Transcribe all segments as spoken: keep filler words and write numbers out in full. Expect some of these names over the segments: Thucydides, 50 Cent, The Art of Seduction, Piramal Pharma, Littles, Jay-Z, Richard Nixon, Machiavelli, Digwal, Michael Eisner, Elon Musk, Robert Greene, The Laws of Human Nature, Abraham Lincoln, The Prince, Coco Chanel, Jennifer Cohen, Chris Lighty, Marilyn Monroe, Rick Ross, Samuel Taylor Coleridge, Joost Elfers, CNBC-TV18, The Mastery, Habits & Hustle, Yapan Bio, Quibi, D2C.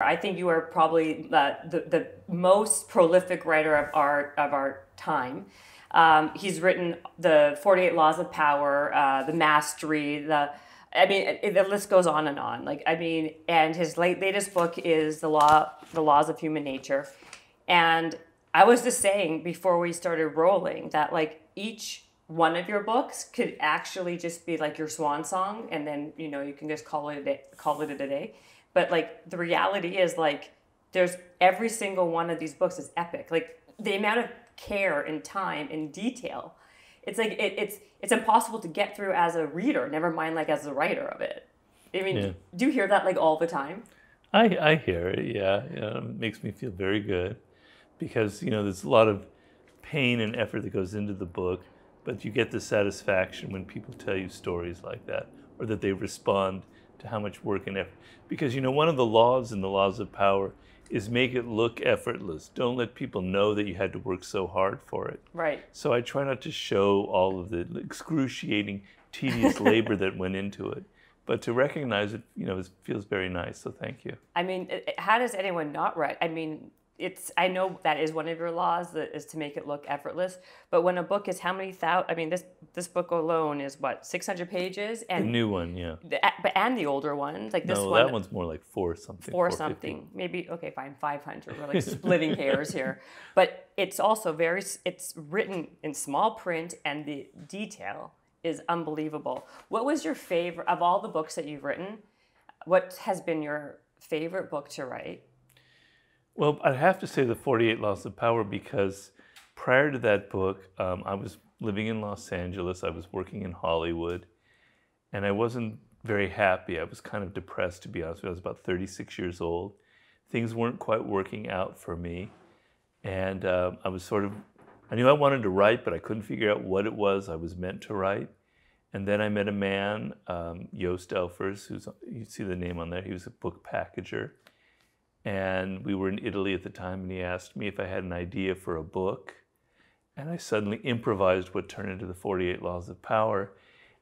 I think you are probably uh, the, the most prolific writer of our, of our time. Um, he's written the forty-eight Laws of Power, uh, The Mastery, the, I mean, it, the list goes on and on. Like, I mean, and his late, latest book is The Law, The Laws of Human Nature. And I was just saying before we started rolling that, like, each one of your books could actually just be like your swan song, and then, you know, you can just call it a day, call it a day. But, like, the reality is, like, there's every single one of these books is epic. Like, the amount of care and time and detail, it's like it, it's it's impossible to get through as a reader, never mind like as a writer of it. I mean, yeah. Do you hear that like all the time? I I hear it, yeah. You know, it makes me feel very good because, you know, there's a lot of pain and effort that goes into the book, but you get the satisfaction when people tell you stories like that, or that they respond to how much work and effort. Because, you know, one of the laws in the Laws of Power is make it look effortless. Don't let people know that you had to work so hard for it. Right. So I try not to show all of the excruciating, tedious labor that went into it, but to recognize it, you know, it feels very nice. So thank you. I mean, how does anyone not write? I mean, it's, I know that is one of your laws, that is to make it look effortless, but when a book is how many thousand, I mean, this this book alone is what, six hundred pages? And the new one, yeah. The, and the older one, like this no, one. No, that one's more like four something. Four something, maybe, okay, fine, five hundred. We're like splitting hairs here. But it's also very, it's written in small print and the detail is unbelievable. What was your favorite, of all the books that you've written, what has been your favorite book to write? Well, I'd have to say The forty-eight Laws of Power, because prior to that book, um, I was living in Los Angeles, I was working in Hollywood, and I wasn't very happy. I was kind of depressed, to be honest with you. I was about thirty-six years old. Things weren't quite working out for me, and uh, I was sort of, I knew I wanted to write, but I couldn't figure out what it was I was meant to write. And then I met a man, um, Joost Elfers, who's, you see the name on there, he was a book packager. And we were in Italy at the time, and he asked me if I had an idea for a book. And I suddenly improvised what turned into The forty-eight Laws of Power.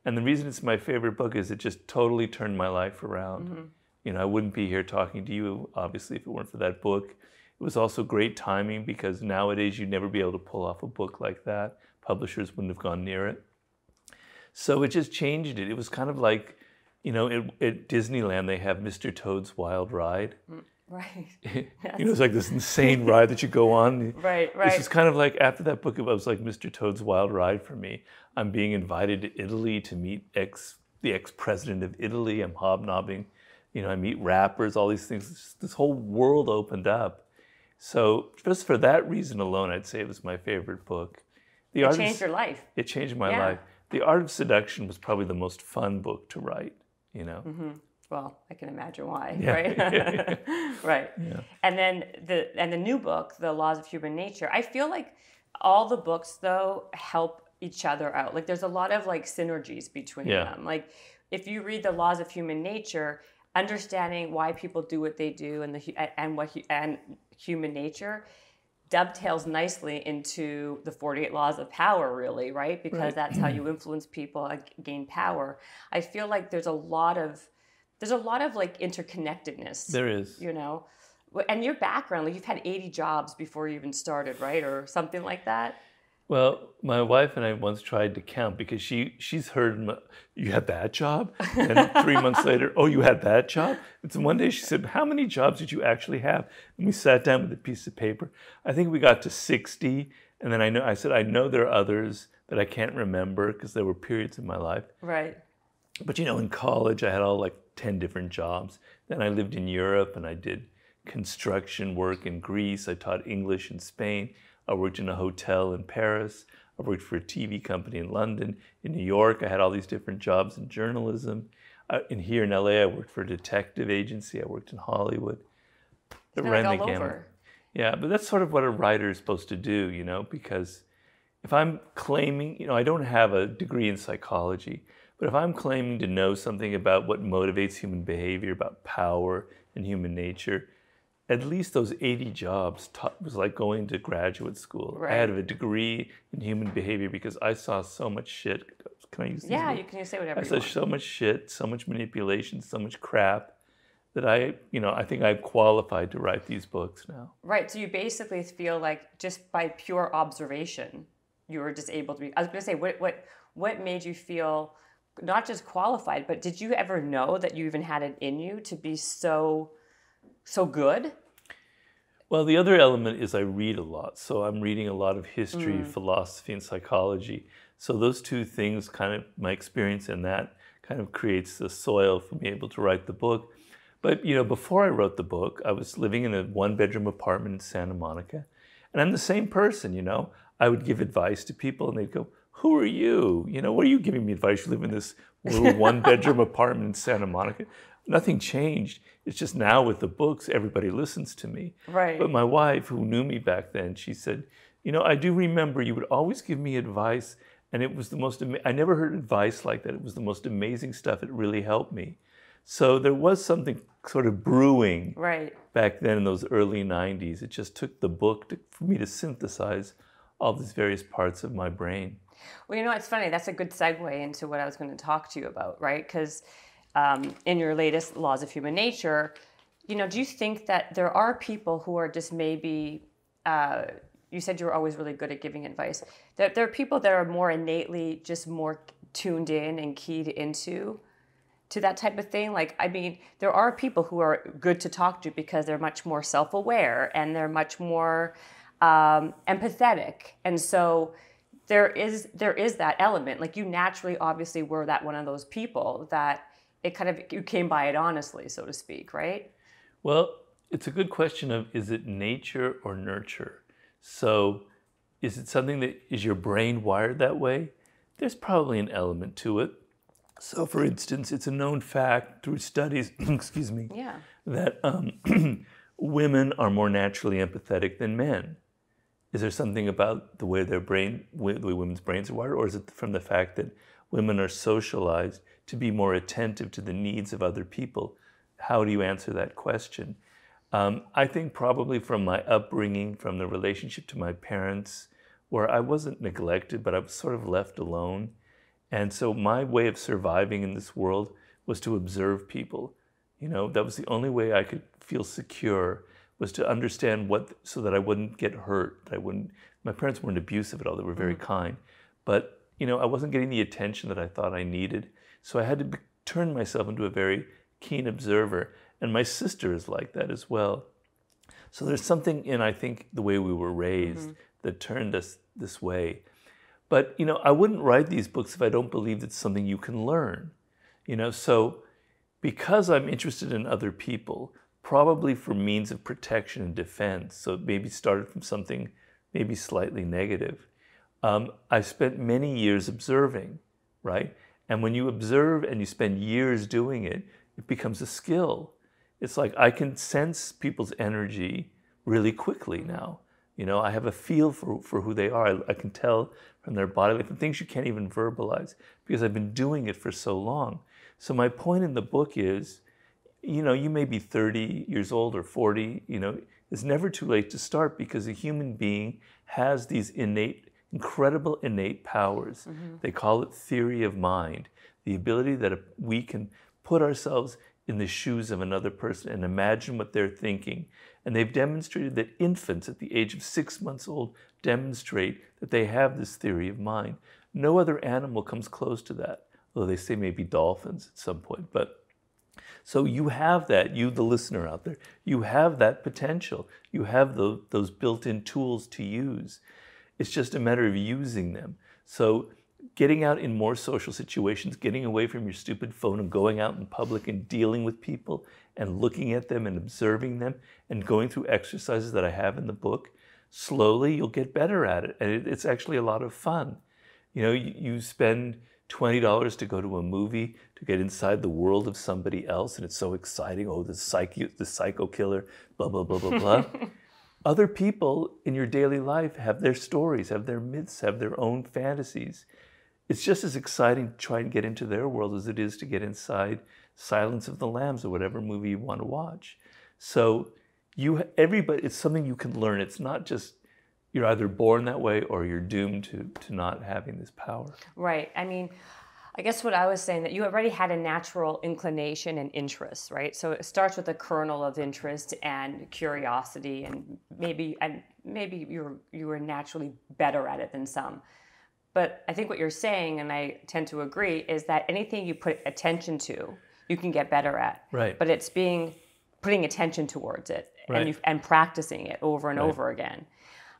And the reason it's my favorite book is it just totally turned my life around. Mm-hmm. You know, I wouldn't be here talking to you, obviously, if it weren't for that book. It was also great timing, because nowadays you'd never be able to pull off a book like that. Publishers wouldn't have gone near it. So it just changed it. It was kind of like, you know, it, at Disneyland, they have Mister Toad's Wild Ride. Mm. Right. Yes. You know, it's like this insane ride that you go on. Right, right. This is kind of like, after that book, it was like Mister Toad's Wild Ride for me. I'm being invited to Italy to meet ex, the ex-president of Italy. I'm hobnobbing. You know, I meet rappers, all these things. Just, this whole world opened up. So just for that reason alone, I'd say it was my favorite book. The it changed of, your life. It changed my yeah. life. The Art of Seduction was probably the most fun book to write, you know. Mm-hmm. Well, I can imagine why, yeah, right? Yeah, yeah. Right. Yeah. And then the and the new book, The Laws of Human Nature. I feel like all the books though help each other out. Like there's a lot of like synergies between yeah. them. Like if you read The Laws of Human Nature, understanding why people do what they do and the and what and human nature dovetails nicely into The forty-eight Laws of Power, really, right? Because right. that's how you influence people and gain power. I feel like there's a lot of There's a lot of like interconnectedness. There is. You know, and your background, like you've had eighty jobs before you even started, right? Or something like that. Well, my wife and I once tried to count because she she's heard, you had that job? And three months later, oh, you had that job? And so one day she said, how many jobs did you actually have? And we sat down with a piece of paper. I think we got to sixty. And then I know I said, I know there are others that I can't remember because there were periods in my life. Right. But, you know, in college, I had all like ten different jobs. Then I lived in Europe and I did construction work in Greece. I taught English in Spain. I worked in a hotel in Paris. I worked for a T V company in London. In New York, I had all these different jobs in journalism. Uh, and here in L A, I worked for a detective agency. I worked in Hollywood. It ran all over. Yeah, but that's sort of what a writer is supposed to do, you know, because if I'm claiming, you know, I don't have a degree in psychology. But if I'm claiming to know something about what motivates human behavior, about power and human nature, at least those eighty jobs taught, was like going to graduate school. Right. I had a degree in human behavior because I saw so much shit. Can I use these? Yeah, you can say whatever you want. I saw so much shit, so much manipulation, so much crap that I, you know, I think I'm qualified to write these books now. Right. So you basically feel like just by pure observation, you were just able to be. I was going to say, what, what, what made you feel not just qualified, but did you ever know that you even had it in you to be so, so good? Well, the other element is I read a lot. So I'm reading a lot of history, mm. philosophy, and psychology. So those two things, kind of my experience in that, kind of creates the soil for me able to write the book. But, you know, before I wrote the book, I was living in a one-bedroom apartment in Santa Monica. And I'm the same person, you know. I would give advice to people, and they'd go, who are you? You know, what are you giving me advice? You live in this little one-bedroom apartment in Santa Monica. Nothing changed. It's just now with the books, everybody listens to me. Right. But my wife, who knew me back then, she said, you know, I do remember you would always give me advice, and it was the most, I never heard advice like that. It was the most amazing stuff. It really helped me. So there was something sort of brewing right. back then in those early nineties. It just took the book to, for me to synthesize all these various parts of my brain. Well, you know, it's funny. That's a good segue into what I was going to talk to you about, right? Because um, in your latest Laws of Human Nature, you know, do you think that there are people who are just maybe, uh, you said you were always really good at giving advice, that there are people that are more innately just more tuned in and keyed into to that type of thing? Like, I mean, there are people who are good to talk to because they're much more self-aware and they're much more um, empathetic. And so there is there is that element. Like, you naturally obviously were that one of those people that it kind of, you came by it honestly, so to speak, right? Well, it's a good question of, is it nature or nurture? So is it something that, is your brain wired that way? There's probably an element to it. So for instance, it's a known fact through studies, excuse me, yeah. that um, women are more naturally empathetic than men. Is there something about the way their brain, the way women's brains are wired, or is it from the fact that women are socialized to be more attentive to the needs of other people? How do you answer that question? Um, I think probably from my upbringing, from the relationship to my parents, where I wasn't neglected, but I was sort of left alone. And so my way of surviving in this world was to observe people. You know, that was the only way I could feel secure, was to understand what, so that I wouldn't get hurt. That I wouldn't, my parents weren't abusive at all. They were very mm-hmm. kind. But, you know, I wasn't getting the attention that I thought I needed. So I had to be, turn myself into a very keen observer. And my sister is like that as well. So there's something in, I think, the way we were raised mm-hmm. that turned us this way. But, you know, I wouldn't write these books if I don't believe it's something you can learn. You know, so because I'm interested in other people, probably for means of protection and defense, so it maybe started from something maybe slightly negative. Um, I spent many years observing, right? And when you observe and you spend years doing it, it becomes a skill. It's like I can sense people's energy really quickly now. You know, I have a feel for, for who they are. I, I can tell from their body, from things you can't even verbalize because I've been doing it for so long. So my point in the book is, you know, you may be thirty years old or forty, you know, it's never too late to start because a human being has these innate, incredible innate powers. Mm-hmm. They call it theory of mind, the ability that we can put ourselves in the shoes of another person and imagine what they're thinking. And they've demonstrated that infants at the age of six months old demonstrate that they have this theory of mind. No other animal comes close to that, although they say maybe dolphins at some point. But so you have that, you the listener out there, you have that potential. You have the, those built-in tools to use. It's just a matter of using them. So getting out in more social situations, getting away from your stupid phone and going out in public and dealing with people and looking at them and observing them and going through exercises that I have in the book, slowly you'll get better at it. And it, it's actually a lot of fun. You know, you, you spend twenty dollars to go to a movie, to get inside the world of somebody else, and it's so exciting. Oh, the psycho, the psycho killer, blah, blah, blah, blah, blah. Other people in your daily life have their stories, have their myths, have their own fantasies. It's just as exciting to try and get into their world as it is to get inside Silence of the Lambs or whatever movie you want to watch. So you, everybody, it's something you can learn. It's not just you're either born that way or you're doomed to, to not having this power. Right. I mean, I guess what I was saying, that you already had a natural inclination and interest, right? So it starts with a kernel of interest and curiosity, and maybe and maybe you were, you were naturally better at it than some. But I think what you're saying, and I tend to agree, is that anything you put attention to, you can get better at. Right. But it's being putting attention towards it, right, and you, and practicing it over and right. over again.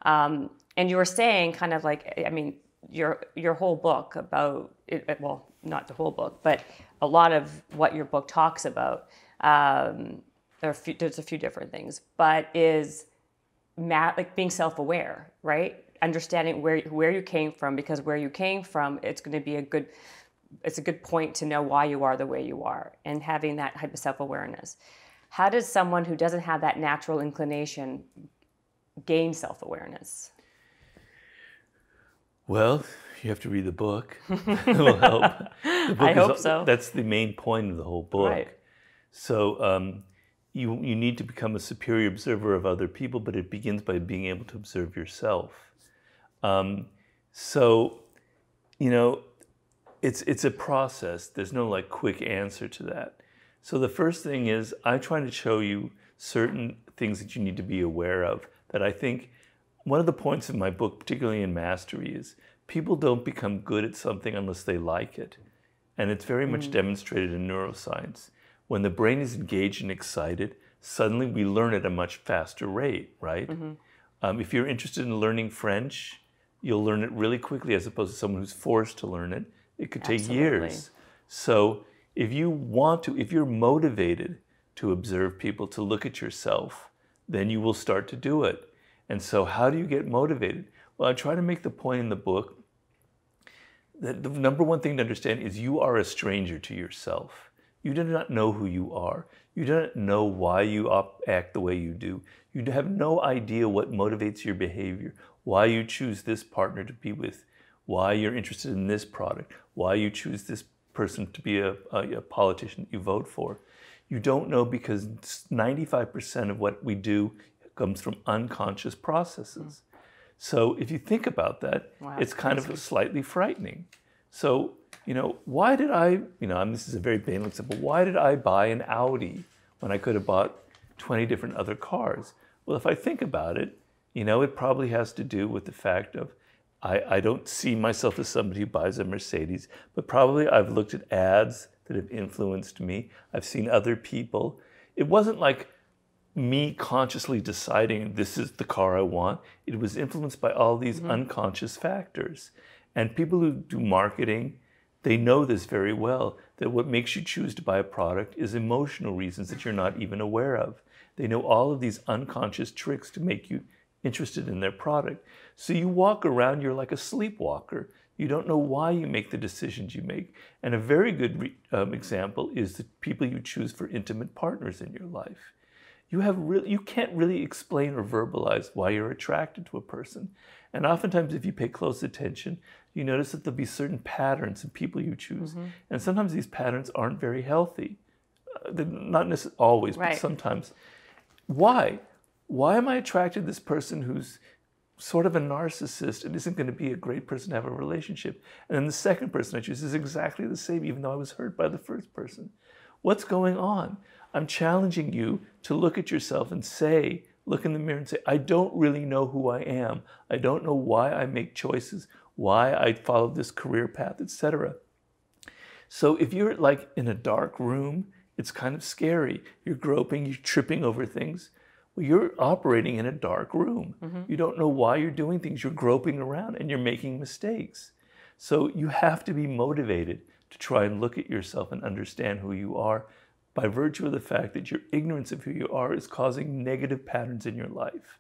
Um, and you were saying kind of like, I mean, your your whole book about it, well, not the whole book, but a lot of what your book talks about, um, there are a few, there's a few different things, but is mat, like being self-aware, right? Understanding where where you came from, because where you came from, it's going to be a good, it's a good point to know why you are the way you are, and having that type of self-awareness. How does someone who doesn't have that natural inclination gain self-awareness? Well, you have to read the book. It will help. The book I hope is, so. That's the main point of the whole book. Right. So um, you, you need to become a superior observer of other people, but it begins by being able to observe yourself. Um, so, you know, it's, it's a process. There's no like quick answer to that. So the first thing is I try to show you certain things that you need to be aware of, that I think one of the points in my book, particularly in Mastery, is people don't become good at something unless they like it. And it's very much mm. demonstrated in neuroscience. When the brain is engaged and excited, suddenly we learn at a much faster rate, right? Mm-hmm. um, if you're interested in learning French, you'll learn it really quickly as opposed to someone who's forced to learn it. It could take Absolutely. years. So if you want to, if you're motivated to observe people, to look at yourself, then you will start to do it. And so how do you get motivated? Well, I try to make the point in the book that the number one thing to understand is you are a stranger to yourself. You do not know who you are. You do not know why you act the way you do. You have no idea what motivates your behavior, why you choose this partner to be with, why you're interested in this product, why you choose this person to be a, a, a politician you vote for. You don't know, because ninety-five percent of what we do comes from unconscious processes. Mm. So if you think about that, wow, it's kind of slightly frightening. So, you know, why did I, you know, and this is a very banal example, why did I buy an Audi when I could have bought twenty different other cars? Well, if I think about it, you know, it probably has to do with the fact of I, I don't see myself as somebody who buys a Mercedes, but probably I've looked at ads that have influenced me. I've seen other people. It wasn't like me consciously deciding this is the car I want. It was influenced by all these mm-hmm. unconscious factors. And people who do marketing, they know this very well, that what makes you choose to buy a product is emotional reasons that you're not even aware of. They know all of these unconscious tricks to make you interested in their product. So you walk around, you're like a sleepwalker. You don't know why you make the decisions you make. And a very good re um, example is the people you choose for intimate partners in your life. You have really, you can't really explain or verbalize why you're attracted to a person. And oftentimes, if you pay close attention, you notice that there'll be certain patterns in people you choose. Mm-hmm. And sometimes these patterns aren't very healthy. Uh, they're not necessarily always, right, but sometimes. Why? Why am I attracted to this person who's sort of a narcissist and isn't going to be a great person to have a relationship? And then the second person I choose is exactly the same, even though I was hurt by the first person. What's going on? I'm challenging you to look at yourself and say, look in the mirror and say, I don't really know who I am. I don't know why I make choices, why I follow this career path, et cetera. So if you're like in a dark room, it's kind of scary. You're groping, you're tripping over things. Well, you're operating in a dark room. Mm-hmm. You don't know why you're doing things. You're groping around and you're making mistakes. So you have to be motivated to try and look at yourself and understand who you are, by virtue of the fact that your ignorance of who you are is causing negative patterns in your life.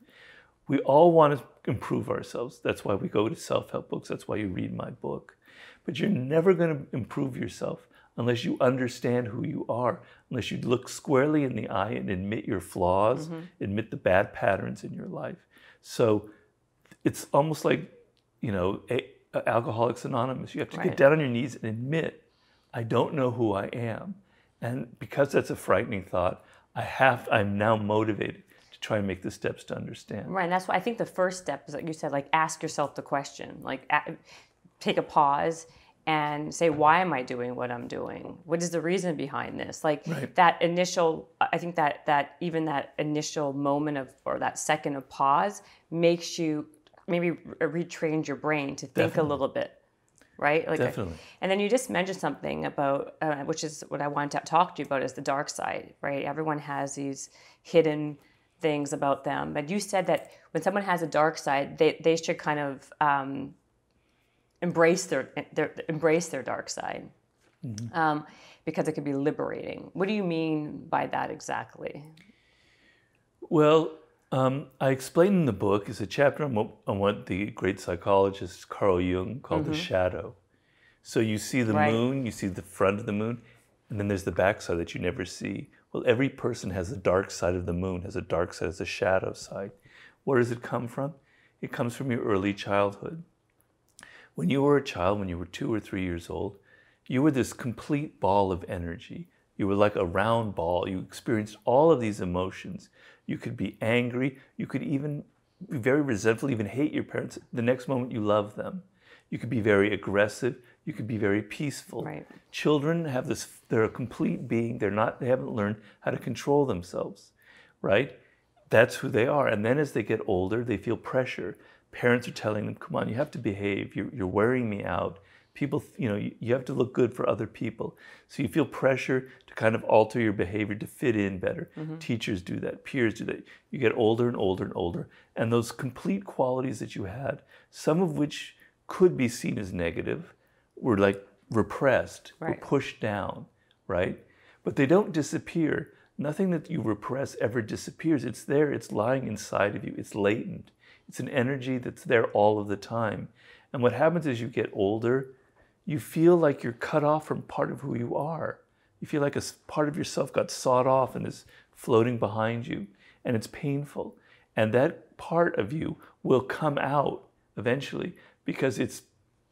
We all want to improve ourselves. That's why we go to self-help books. That's why you read my book. But you're never going to improve yourself unless you understand who you are, unless you look squarely in the eye and admit your flaws, mm-hmm. admit the bad patterns in your life. So it's almost like, you know, a Alcoholics Anonymous. You have to, right, get down on your knees and admit, I don't know who I am. And because that's a frightening thought, I have, I'm now motivated to try and make the steps to understand. Right, and that's why I think the first step is, like you said, like ask yourself the question, like a, take a pause and say, why am I doing what I'm doing? What is the reason behind this? Like right. that initial, I think that that even that initial moment of, or that second of pause makes you maybe retrain your brain to think Definitely. a little bit, right? Like Definitely. I, and then you just mentioned something about, uh, which is what I wanted to talk to you about, is the dark side, right? Everyone has these hidden things about them. But you said that when someone has a dark side, they, they should kind of... Um, Embrace their, their embrace their dark side, mm-hmm. um, because it could be liberating. What do you mean by that exactly? Well, um, I explain in the book, it's a chapter on what, on what the great psychologist Carl Jung called mm-hmm. the shadow. So you see the right. moon, you see the front of the moon, and then there's the back side that you never see. Well, every person has the dark side of the moon, has a dark side, has a shadow side. Where does it come from? It comes from your early childhood. When you were a child, when you were two or three years old, you were this complete ball of energy. You were like a round ball. You experienced all of these emotions. You could be angry. You could even be very resentful, even hate your parents. The next moment you love them. You could be very aggressive. You could be very peaceful. Right. Children have this, they're a complete being. They're not, they haven't learned how to control themselves, right? That's who they are. And then as they get older, they feel pressure. Parents are telling them, come on, you have to behave. You're, you're wearing me out. People, you know, you, you have to look good for other people. So you feel pressure to kind of alter your behavior to fit in better. Mm-hmm. Teachers do that. Peers do that. You get older and older and older. And those complete qualities that you had, some of which could be seen as negative, were like repressed, right. were pushed down, right? But they don't disappear. Nothing that you repress ever disappears. It's there. It's lying inside of you. It's latent. It's an energy that's there all of the time. And what happens is you get older, you feel like you're cut off from part of who you are. You feel like a part of yourself got sawed off and is floating behind you. And it's painful. And that part of you will come out eventually because it's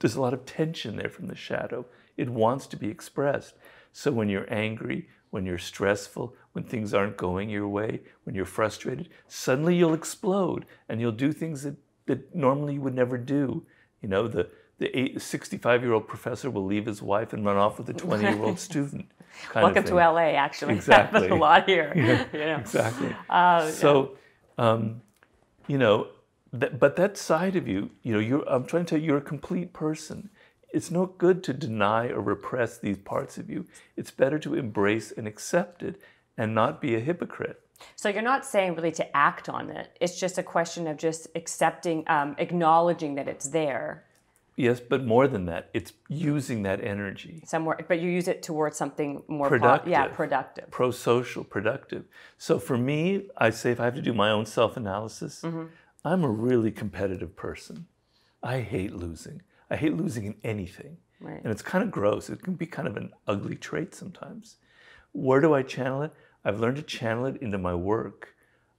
there's a lot of tension there from the shadow. It wants to be expressed. So when you're angry, when you're stressful, when things aren't going your way, when you're frustrated, suddenly you'll explode and you'll do things that, that normally you would never do. You know, the sixty-five-year-old professor will leave his wife and run off with a twenty-year-old student. Welcome to L A, actually. Exactly. That's a lot here. Yeah, you know? Exactly. Uh, so, yeah. um, you know, that, but that side of you, you know, you're, I'm trying to tell you, you're a complete person. It's no good to deny or repress these parts of you. It's better to embrace and accept it and not be a hypocrite. So you're not saying really to act on it. It's just a question of just accepting, um, acknowledging that it's there. Yes, but more than that, it's using that energy. Somewhere, but you use it towards something more productive. Po- yeah, productive. Pro-social, productive. So for me, I say if I have to do my own self-analysis, mm-hmm. I'm a really competitive person. I hate losing. I hate losing in anything. Right. And it's kind of gross. It can be kind of an ugly trait sometimes. Where do I channel it? I've learned to channel it into my work.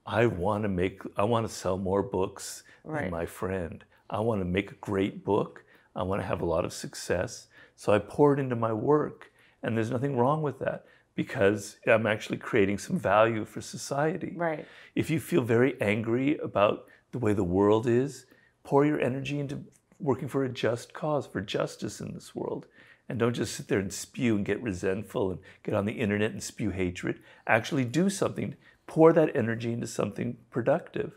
I want to make, I want to sell more books right. than my friend. I want to make a great book. I want to have a lot of success. So I pour it into my work. And there's nothing wrong with that because I'm actually creating some value for society. Right. If you feel very angry about the way the world is, pour your energy into working for a just cause, for justice in this world. And don't just sit there and spew and get resentful and get on the internet and spew hatred. Actually do something. Pour that energy into something productive.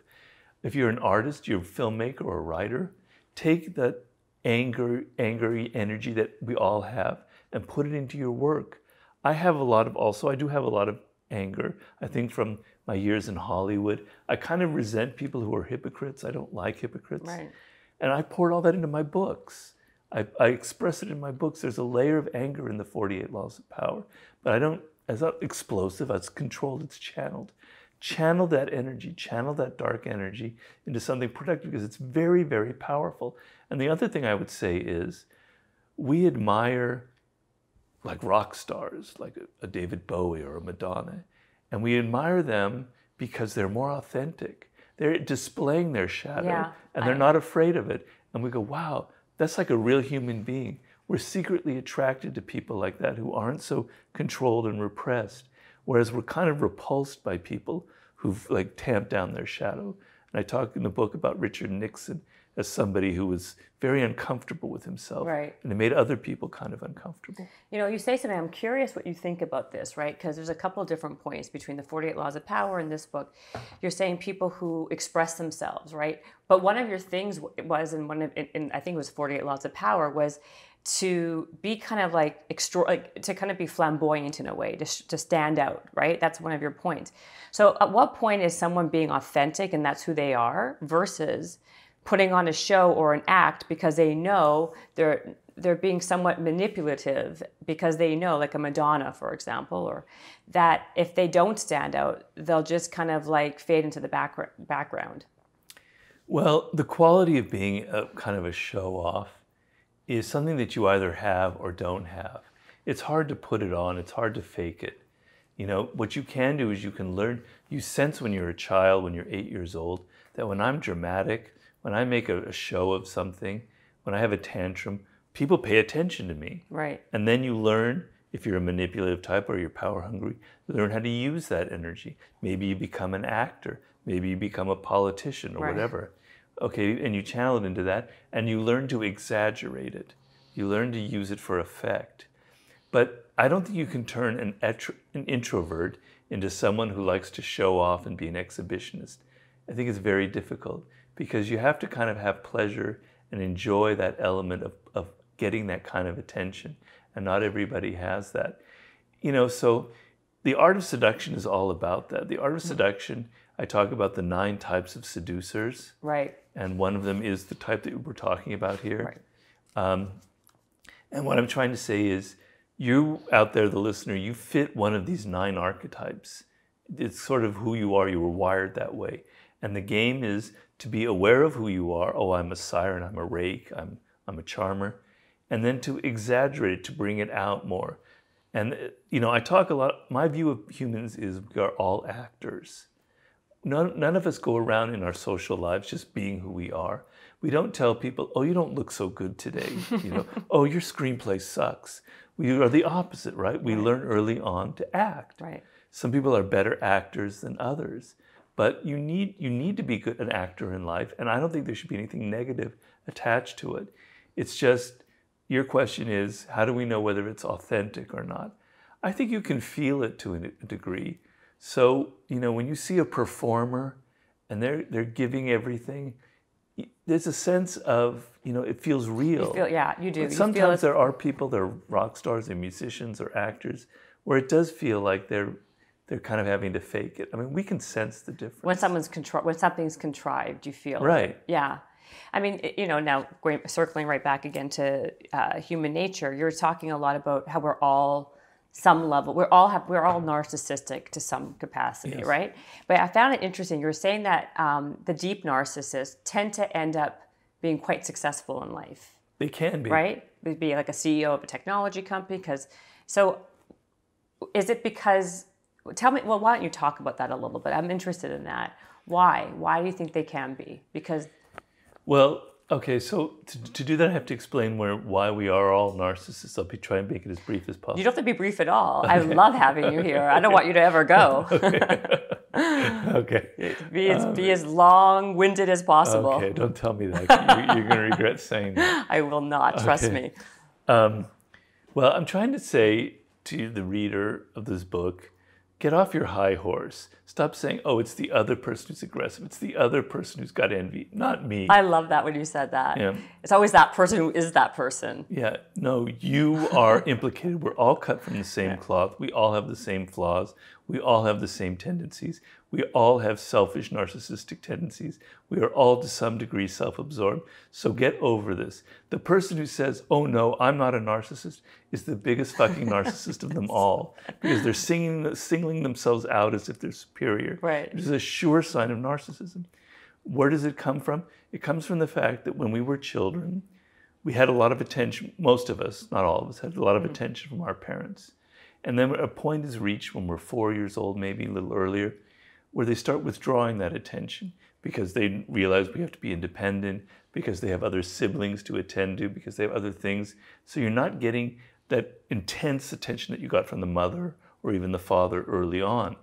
If you're an artist, you're a filmmaker or a writer, take that anger, angry energy that we all have and put it into your work. I have a lot of also, I do have a lot of anger. I think from my years in Hollywood, I kind of resent people who are hypocrites. I don't like hypocrites. Right. And I poured all that into my books. I, I express it in my books. There's a layer of anger in the forty-eight Laws of Power. But I don't, it's not explosive, it's controlled, it's channeled. Channel that energy, channel that dark energy into something productive because it's very, very powerful. And the other thing I would say is we admire like rock stars, like a, a David Bowie or a Madonna. And we admire them because they're more authentic. They're displaying their shadow, yeah, and they're I, not afraid of it. And we go, wow, that's like a real human being. We're secretly attracted to people like that who aren't so controlled and repressed, whereas we're kind of repulsed by people who've like tamped down their shadow. And I talk in the book about Richard Nixon as somebody who was very uncomfortable with himself. Right. And it made other people kind of uncomfortable. You know, you say something, I'm curious what you think about this, right? Because there's a couple of different points between the forty-eight Laws of Power and this book. You're saying people who express themselves, right? But one of your things was, and one of, and I think it was forty-eight Laws of Power, was to be kind of like, extra, like to kind of be flamboyant in a way, to, sh to stand out, right? That's one of your points. So at what point is someone being authentic and that's who they are versus putting on a show or an act because they know they're they're being somewhat manipulative because they know, like a Madonna, for example, or that if they don't stand out, they'll just kind of like fade into the background. background. Well, the quality of being a kind of a show-off is something that you either have or don't have. It's hard to put it on, it's hard to fake it. You know, what you can do is you can learn, you sense when you're a child, when you're eight years old, that when I'm dramatic, when I make a show of something, when I have a tantrum, people pay attention to me. Right. And then you learn, if you're a manipulative type or you're power hungry, you learn how to use that energy. Maybe you become an actor. Maybe you become a politician or right. whatever. Okay, and you channel it into that and you learn to exaggerate it. You learn to use it for effect. But I don't think you can turn an, an introvert into someone who likes to show off and be an exhibitionist. I think it's very difficult, because you have to kind of have pleasure and enjoy that element of, of getting that kind of attention. And not everybody has that. You know, so the art of seduction is all about that. The art of seduction, I talk about the nine types of seducers. Right. And one of them is the type that we're talking about here. Right. Um, and what I'm trying to say is, you out there, the listener, you fit one of these nine archetypes. It's sort of who you are, you were wired that way. And the game is to be aware of who you are. Oh, I'm a siren, I'm a rake, I'm, I'm a charmer. And then to exaggerate it, to bring it out more. And, you know, I talk a lot, my view of humans is we are all actors. None, none of us go around in our social lives just being who we are. We don't tell people, oh, you don't look so good today. You know, oh, your screenplay sucks. We are the opposite, right? We right. learn early on to act. Right. Some people are better actors than others. But you need, you need to be good, an actor in life, and I don't think there should be anything negative attached to it. It's just, your question is, how do we know whether it's authentic or not? I think you can feel it to a degree. So, you know, when you see a performer and they're, they're giving everything, there's a sense of, you know, it feels real. You feel, yeah, you do. But sometimes you feel there are people, they're rock stars, they're musicians or actors, where it does feel like they're they're kind of having to fake it. I mean, we can sense the difference. When someone's contri when something's contrived, you feel. Right. Yeah. I mean, you know, now going, circling right back again to uh, human nature, you're talking a lot about how we're all some level, we're all, have, we're all narcissistic to some capacity, yes. right? But I found it interesting. You were saying that um, the deep narcissists tend to end up being quite successful in life. They can be. Right? They'd be like a C E O of a technology company. Because, so is it because... Tell me, well, why don't you talk about that a little bit? I'm interested in that. Why? Why do you think they can be? Because... Well, okay, so to, to do that, I have to explain where, why we are all narcissists. I'll be trying to make it as brief as possible. You don't have to be brief at all. Okay. I love having you here. I don't want you to ever go. Okay. okay. Be, as, um, be as long-winded as possible. Okay, don't tell me that. You're, you're going to regret saying that. I will not. Trust okay. me. Um, well, I'm trying to say to the reader of this book, get off your high horse. Stop saying, oh, it's the other person who's aggressive. It's the other person who's got envy, not me. I love that when you said that. Yeah. It's always that person who is that person. Yeah, no, you are implicated. We're all cut from the same yeah. cloth. We all have the same flaws. We all have the same tendencies. We all have selfish, narcissistic tendencies. We are all to some degree self-absorbed. So get over this. The person who says, oh no, I'm not a narcissist, is the biggest fucking narcissist of them all. Because they're singing, singling themselves out as if they're superior. Right. Which is a sure sign of narcissism. Where does it come from? It comes from the fact that when we were children, we had a lot of attention, most of us, not all of us, had a lot of mm-hmm. attention from our parents. And then a point is reached when we're four years old, maybe a little earlier, where they start withdrawing that attention because they realize we have to be independent, because they have other siblings to attend to, because they have other things. So you're not getting that intense attention that you got from the mother or even the father early on.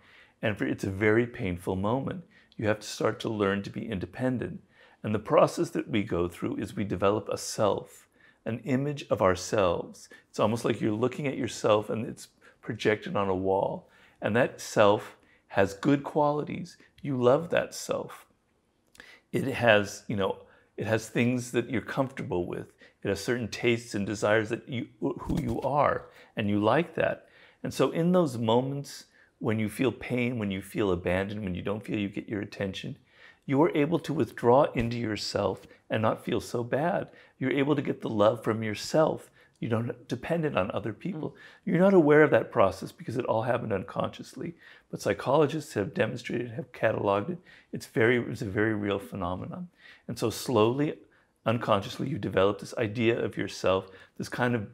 And for, it's a very painful moment. You have to start to learn to be independent. And the process that we go through is we develop a self, an image of ourselves. It's almost like you're looking at yourself and it's projected on a wall. And that self has good qualities. You love that self. It has, you know, it has things that you're comfortable with. It has certain tastes and desires that you, who you are, and you like that. And so in those moments when you feel pain, when you feel abandoned, when you don't feel you get your attention, you are able to withdraw into yourself and not feel so bad. You're able to get the love from yourself. You don't depend on other people. You're not aware of that process because it all happened unconsciously. But psychologists have demonstrated, have cataloged it. It's very, it's a very real phenomenon. And so slowly, unconsciously, you develop this idea of yourself, this kind of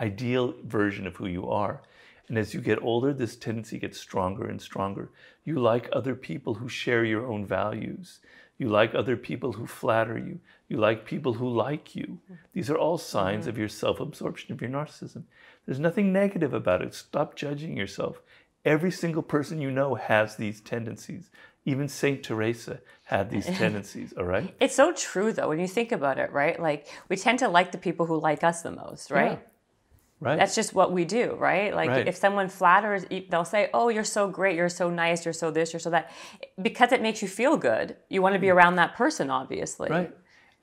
ideal version of who you are. And as you get older, this tendency gets stronger and stronger. You like other people who share your own values. You like other people who flatter you. You like people who like you. These are all signs mm-hmm. of your self-absorption, of your narcissism. There's nothing negative about it. Stop judging yourself. Every single person you know has these tendencies. Even Saint Teresa had these tendencies, all right? It's so true, though, when you think about it, right? Like, we tend to like the people who like us the most, right? Yeah. Right. That's just what we do, right? Like right. if someone flatters, they'll say, oh, you're so great, you're so nice, you're so this, you're so that. Because it makes you feel good, you want to be around that person, obviously. Right.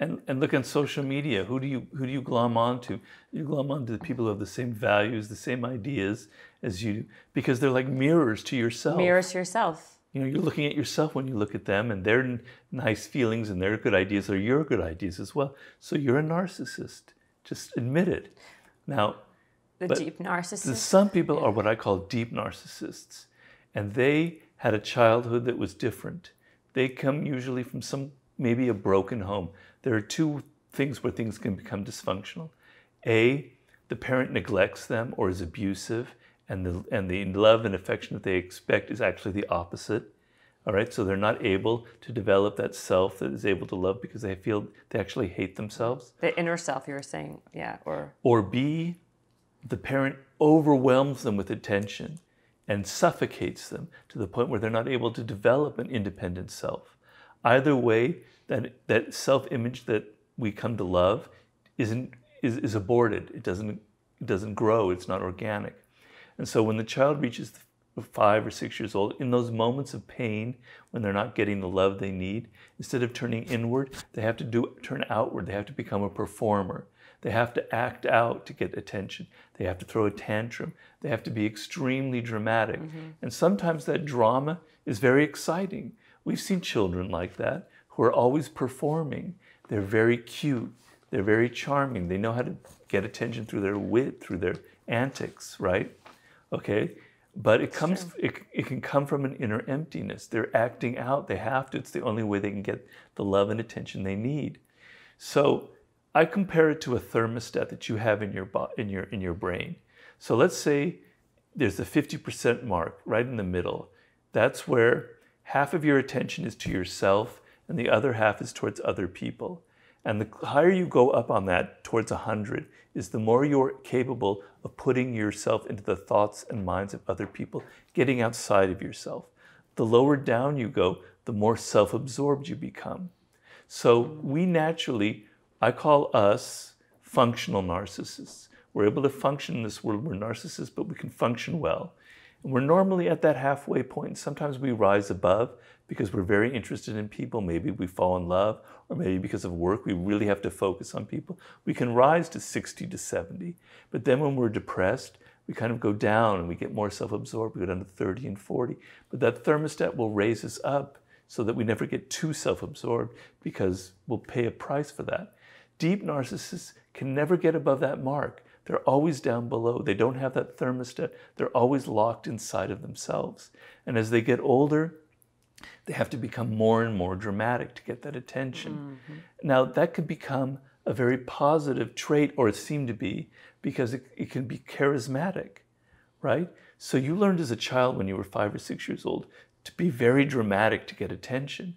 And, and look on social media, who do you who do you glom on to? You glom on to the people who have the same values, the same ideas as you do, because they're like mirrors to yourself. Mirrors to yourself. You know, you're looking at yourself when you look at them, and their nice feelings and their good ideas are your good ideas as well. So you're a narcissist. Just admit it. Now... The but deep narcissist. Some people are what I call deep narcissists, and they had a childhood that was different. They come usually from some, maybe a broken home. There are two things where things can become dysfunctional. A, the parent neglects them or is abusive, and the, and the love and affection that they expect is actually the opposite. All right, so they're not able to develop that self that is able to love because they feel they actually hate themselves. The inner self, you were saying, yeah, or... Or B, the parent overwhelms them with attention and suffocates them to the point where they're not able to develop an independent self. Either way, that, that self-image that we come to love isn't, is, is aborted. It doesn't, it doesn't grow. It's not organic. And so when the child reaches five or six years old, in those moments of pain, when they're not getting the love they need, instead of turning inward, they have to do, turn outward. They have to become a performer. They have to act out to get attention. They have to throw a tantrum. They have to be extremely dramatic. Mm-hmm. And sometimes that drama is very exciting. We've seen children like that who are always performing. They're very cute. They're very charming. They know how to get attention through their wit, through their antics, right? Okay? But it, comes, it, it can come from an inner emptiness. They're acting out. They have to. It's the only way they can get the love and attention they need. So... I compare it to a thermostat that you have in your in your in your brain. So let's say there's the fifty percent mark right in the middle. That's where half of your attention is to yourself and the other half is towards other people. And the higher you go up on that towards one hundred is the more you're capable of putting yourself into the thoughts and minds of other people, getting outside of yourself. The lower down you go, the more self-absorbed you become. So we naturally I call us functional narcissists. We're able to function in this world. We're narcissists, but we can function well. And we're normally at that halfway point. Sometimes we rise above because we're very interested in people. Maybe we fall in love, or maybe because of work, we really have to focus on people. We can rise to sixty to seventy. But then when we're depressed, we kind of go down and we get more self-absorbed. We go down to thirty and forty. But that thermostat will raise us up so that we never get too self-absorbed because we'll pay a price for that. Deep narcissists can never get above that mark. They're always down below. They don't have that thermostat. They're always locked inside of themselves. And as they get older, they have to become more and more dramatic to get that attention. Mm-hmm. Now, that can become a very positive trait, or it seemed to be, because it, it can be charismatic, right? So you learned as a child when you were five or six years old to be very dramatic to get attention.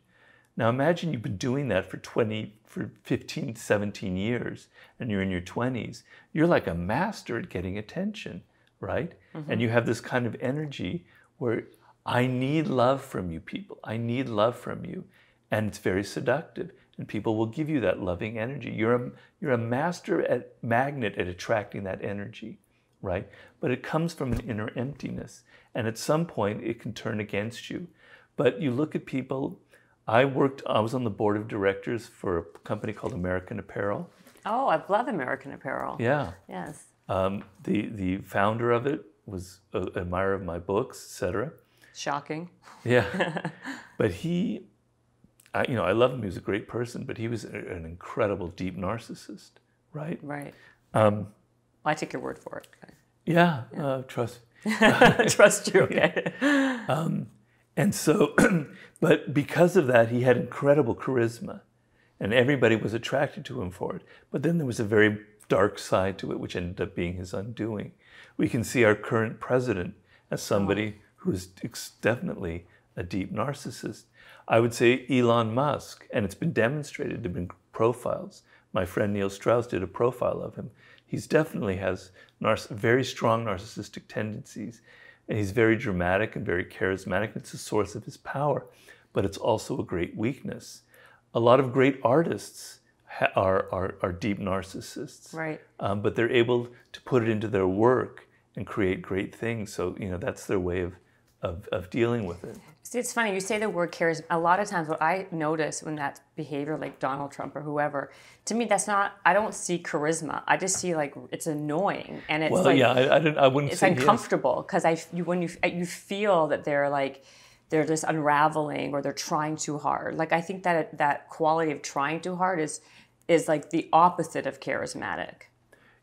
Now imagine you've been doing that for twenty, for fifteen, seventeen years, and you're in your twenties. You're like a master at getting attention, right? Mm-hmm. And you have this kind of energy where I need love from you people. I need love from you. and it's very seductive, and people will give you that loving energy. You're a, you're a master at magnet at attracting that energy, right? But it comes from an inner emptiness, and at some point it can turn against you. But you look at people. I worked, I was on the board of directors for a company called American Apparel. Oh, I love American Apparel. Yeah. Yes. Um, the, the founder of it was an admirer of my books, et cetera. Shocking. Yeah. But he, I, you know, I loved him. He was a great person, but he was an incredible deep narcissist, right? Right. Um, I take your word for it. Okay. Yeah, yeah. Uh, trust. Trust you, okay. Yeah. Um, and so, but because of that, he had incredible charisma. And everybody was attracted to him for it. But then there was a very dark side to it, which ended up being his undoing. We can see our current president as somebody who is definitely a deep narcissist. I would say Elon Musk, and it's been demonstrated, there have been profiles. My friend Neil Strauss did a profile of him. He's definitely has very strong narcissistic tendencies, and he's very dramatic and very charismatic. It's the source of his power, but it's also a great weakness. A lot of great artists are, are, are deep narcissists, right? Um, but they're able to put it into their work and create great things. So, you know, that's their way of, of, of dealing with it. See, it's funny, you say the word charisma. A lot of times what I notice when that behavior, like Donald Trump or whoever, to me, that's not, I don't see charisma. I just see like, it's annoying. And it's well, like, yeah, I, I, don't, I wouldn't it's say uncomfortable because yes. I, you, when you, you feel that they're like, they're just unraveling or they're trying too hard. Like I think that that quality of trying too hard is is like the opposite of charismatic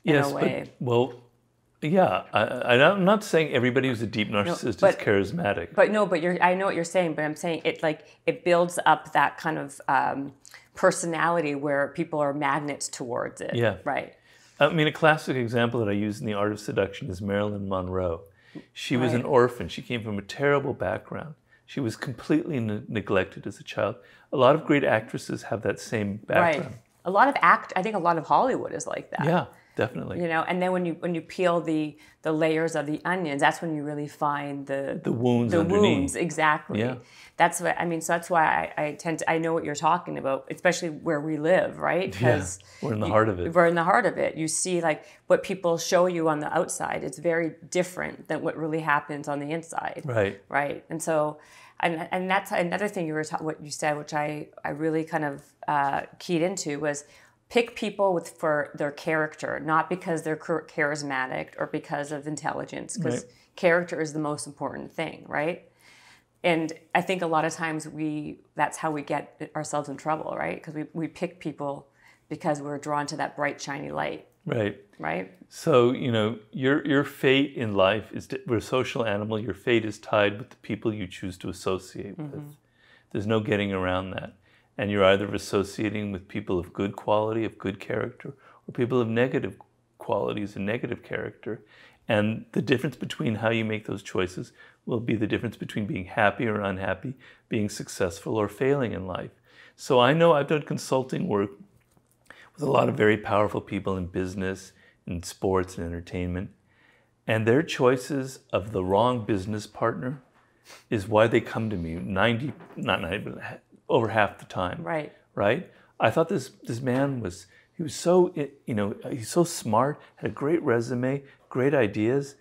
in yes, a way. But, well, yeah, I, I'm not saying everybody who's a deep narcissist no, but, is charismatic. But no, but you're, I know what you're saying, but I'm saying it like it builds up that kind of um, personality where people are magnets towards it, yeah. Right? I mean, a classic example that I use in The Art of Seduction is Marilyn Monroe. She was right. an orphan. She came from a terrible background. She was completely ne neglected as a child. A lot of great actresses have that same background. Right. A lot of act. I think a lot of Hollywood is like that. Yeah, definitely. You know, and then when you when you peel the the layers of the onions, that's when you really find the the wounds. The underneath. wounds, exactly. Yeah. That's what I mean. So that's why I, I tend to. I know what you're talking about, especially where we live, right? Because yeah, we're in the you, heart of it. We're in the heart of it. You see, like what people show you on the outside, it's very different than what really happens on the inside. Right. Right. And so, and and that's another thing you were what you said, which I I really kind of uh, keyed into was pick people with for their character, not because they're charismatic or because of intelligence, because right. character is the most important thing, right? And I think a lot of times we, that's how we get ourselves in trouble, right? Because we, we pick people because we're drawn to that bright, shiny light. Right. Right? So, you know, your, your fate in life is, we're a social animal, your fate is tied with the people you choose to associate mm-hmm. with. There's no getting around that. And you're either associating with people of good quality, of good character, or people of negative qualities and negative character. And the difference between how you make those choices will be the difference between being happy or unhappy, being successful or failing in life. So I know I've done consulting work with a lot of very powerful people in business, in sports and entertainment, and their choices of the wrong business partner is why they come to me ninety, not ninety, but over half the time. Right. Right? I thought this, this man was, he was so, you know, he's so smart, had a great resume, great ideas.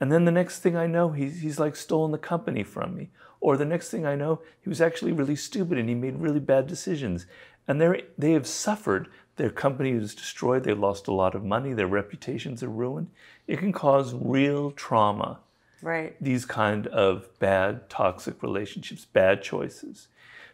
And then the next thing I know, he's, he's like stolen the company from me. Or the next thing I know, he was actually really stupid and he made really bad decisions. And they they have suffered. Their company is destroyed. They lost a lot of money. Their reputations are ruined. It can cause real trauma. Right. These kind of bad, toxic relationships, bad choices.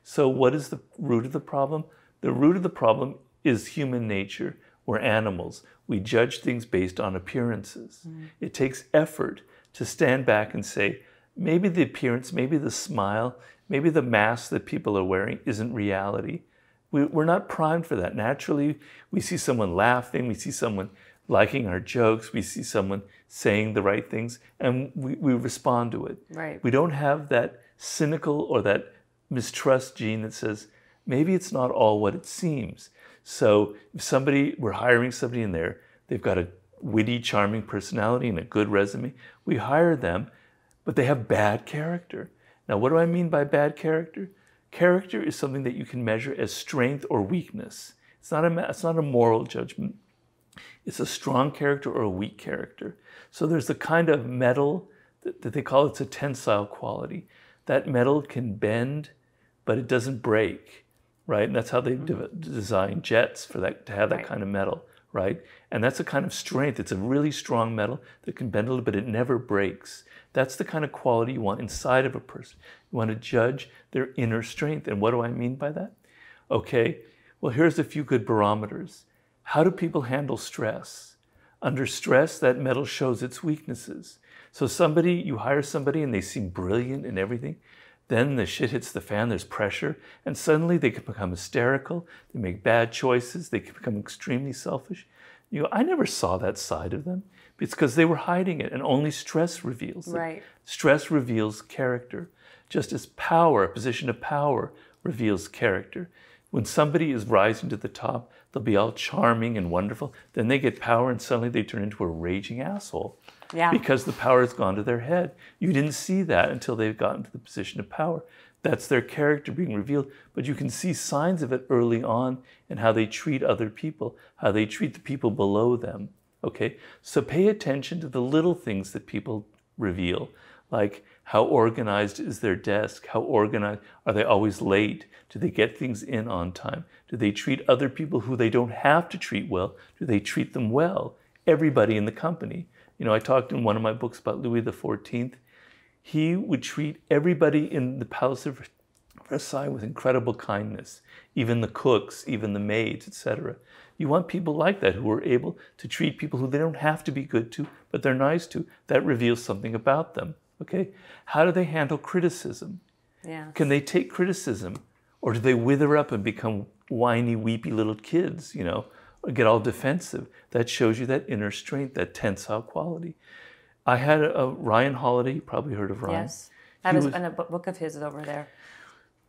So what is the root of the problem? The root of the problem is human nature. We're animals. We judge things based on appearances. Mm. It takes effort to stand back and say, maybe the appearance, maybe the smile, maybe the mask that people are wearing isn't reality. We, we're not primed for that. Naturally, we see someone laughing. We see someone liking our jokes. We see someone saying the right things, and we, we respond to it. Right. We don't have that cynical or that mistrust gene that says, maybe it's not all what it seems. So if somebody, we're hiring somebody in there, they've got a witty, charming personality and a good resume, we hire them, but they have bad character. Now, what do I mean by bad character? Character is something that you can measure as strength or weakness. It's not a, it's not a moral judgment. It's a strong character or a weak character. So there's the kind of metal that, that they call it's a tensile quality. That metal can bend, but it doesn't break, right? And that's how they de design jets for that, to have that right. kind of metal, right? And that's a kind of strength. It's a really strong metal that can bend a little, but it never breaks. That's the kind of quality you want inside of a person. You want to judge their inner strength. And what do I mean by that? Okay, well, here's a few good barometers. How do people handle stress? Under stress, that metal shows its weaknesses. So somebody, you hire somebody and they seem brilliant and everything. Then the shit hits the fan, there's pressure. And suddenly they can become hysterical. They make bad choices. They can become extremely selfish. You go, I never saw that side of them. It's because they were hiding it, and only stress reveals it. Right. Stress reveals character. Just as power, a position of power, reveals character. When somebody is rising to the top, they'll be all charming and wonderful. Then they get power and suddenly they turn into a raging asshole. Yeah. Because the power has gone to their head. You didn't see that until they've gotten to the position of power. That's their character being revealed. But you can see signs of it early on in how they treat other people, how they treat the people below them. Okay, so pay attention to the little things that people reveal, like how organized is their desk? How organized? Are they always late? Do they get things in on time? Do they treat other people who they don't have to treat well? Do they treat them well? Everybody in the company. You know, I talked in one of my books about Louis the fourteenth. He would treat everybody in the Palace of Versailles with incredible kindness, even the cooks, even the maids, et cetera. You want people like that who are able to treat people who they don't have to be good to, but they're nice to. That reveals something about them. Okay, how do they handle criticism? Yeah. Can they take criticism, or do they wither up and become whiny, weepy little kids? You know, or get all defensive. That shows you that inner strength, that tensile quality. I had a, a Ryan Holiday. You probably heard of Ryan. Yes, that was, was in a book of his over there.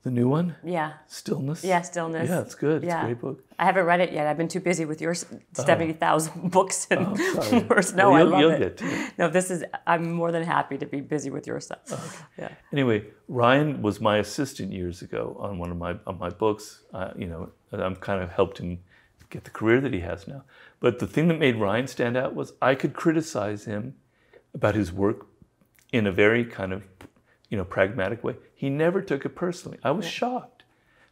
The new one? Yeah. Stillness? Yeah, Stillness. Yeah, it's good. It's yeah. a great book. I haven't read it yet. I've been too busy with your seventy thousand books and oh, worse. No, well, I love you'll it. Get to it. No, this is, I'm more than happy to be busy with your stuff. Oh. Yeah. Anyway, Ryan was my assistant years ago on one of my, on my books. Uh, you know, I've kind of helped him get the career that he has now. But the thing that made Ryan stand out was I could criticize him about his work in a very kind of you know, pragmatic way. He never took it personally. I was yeah. shocked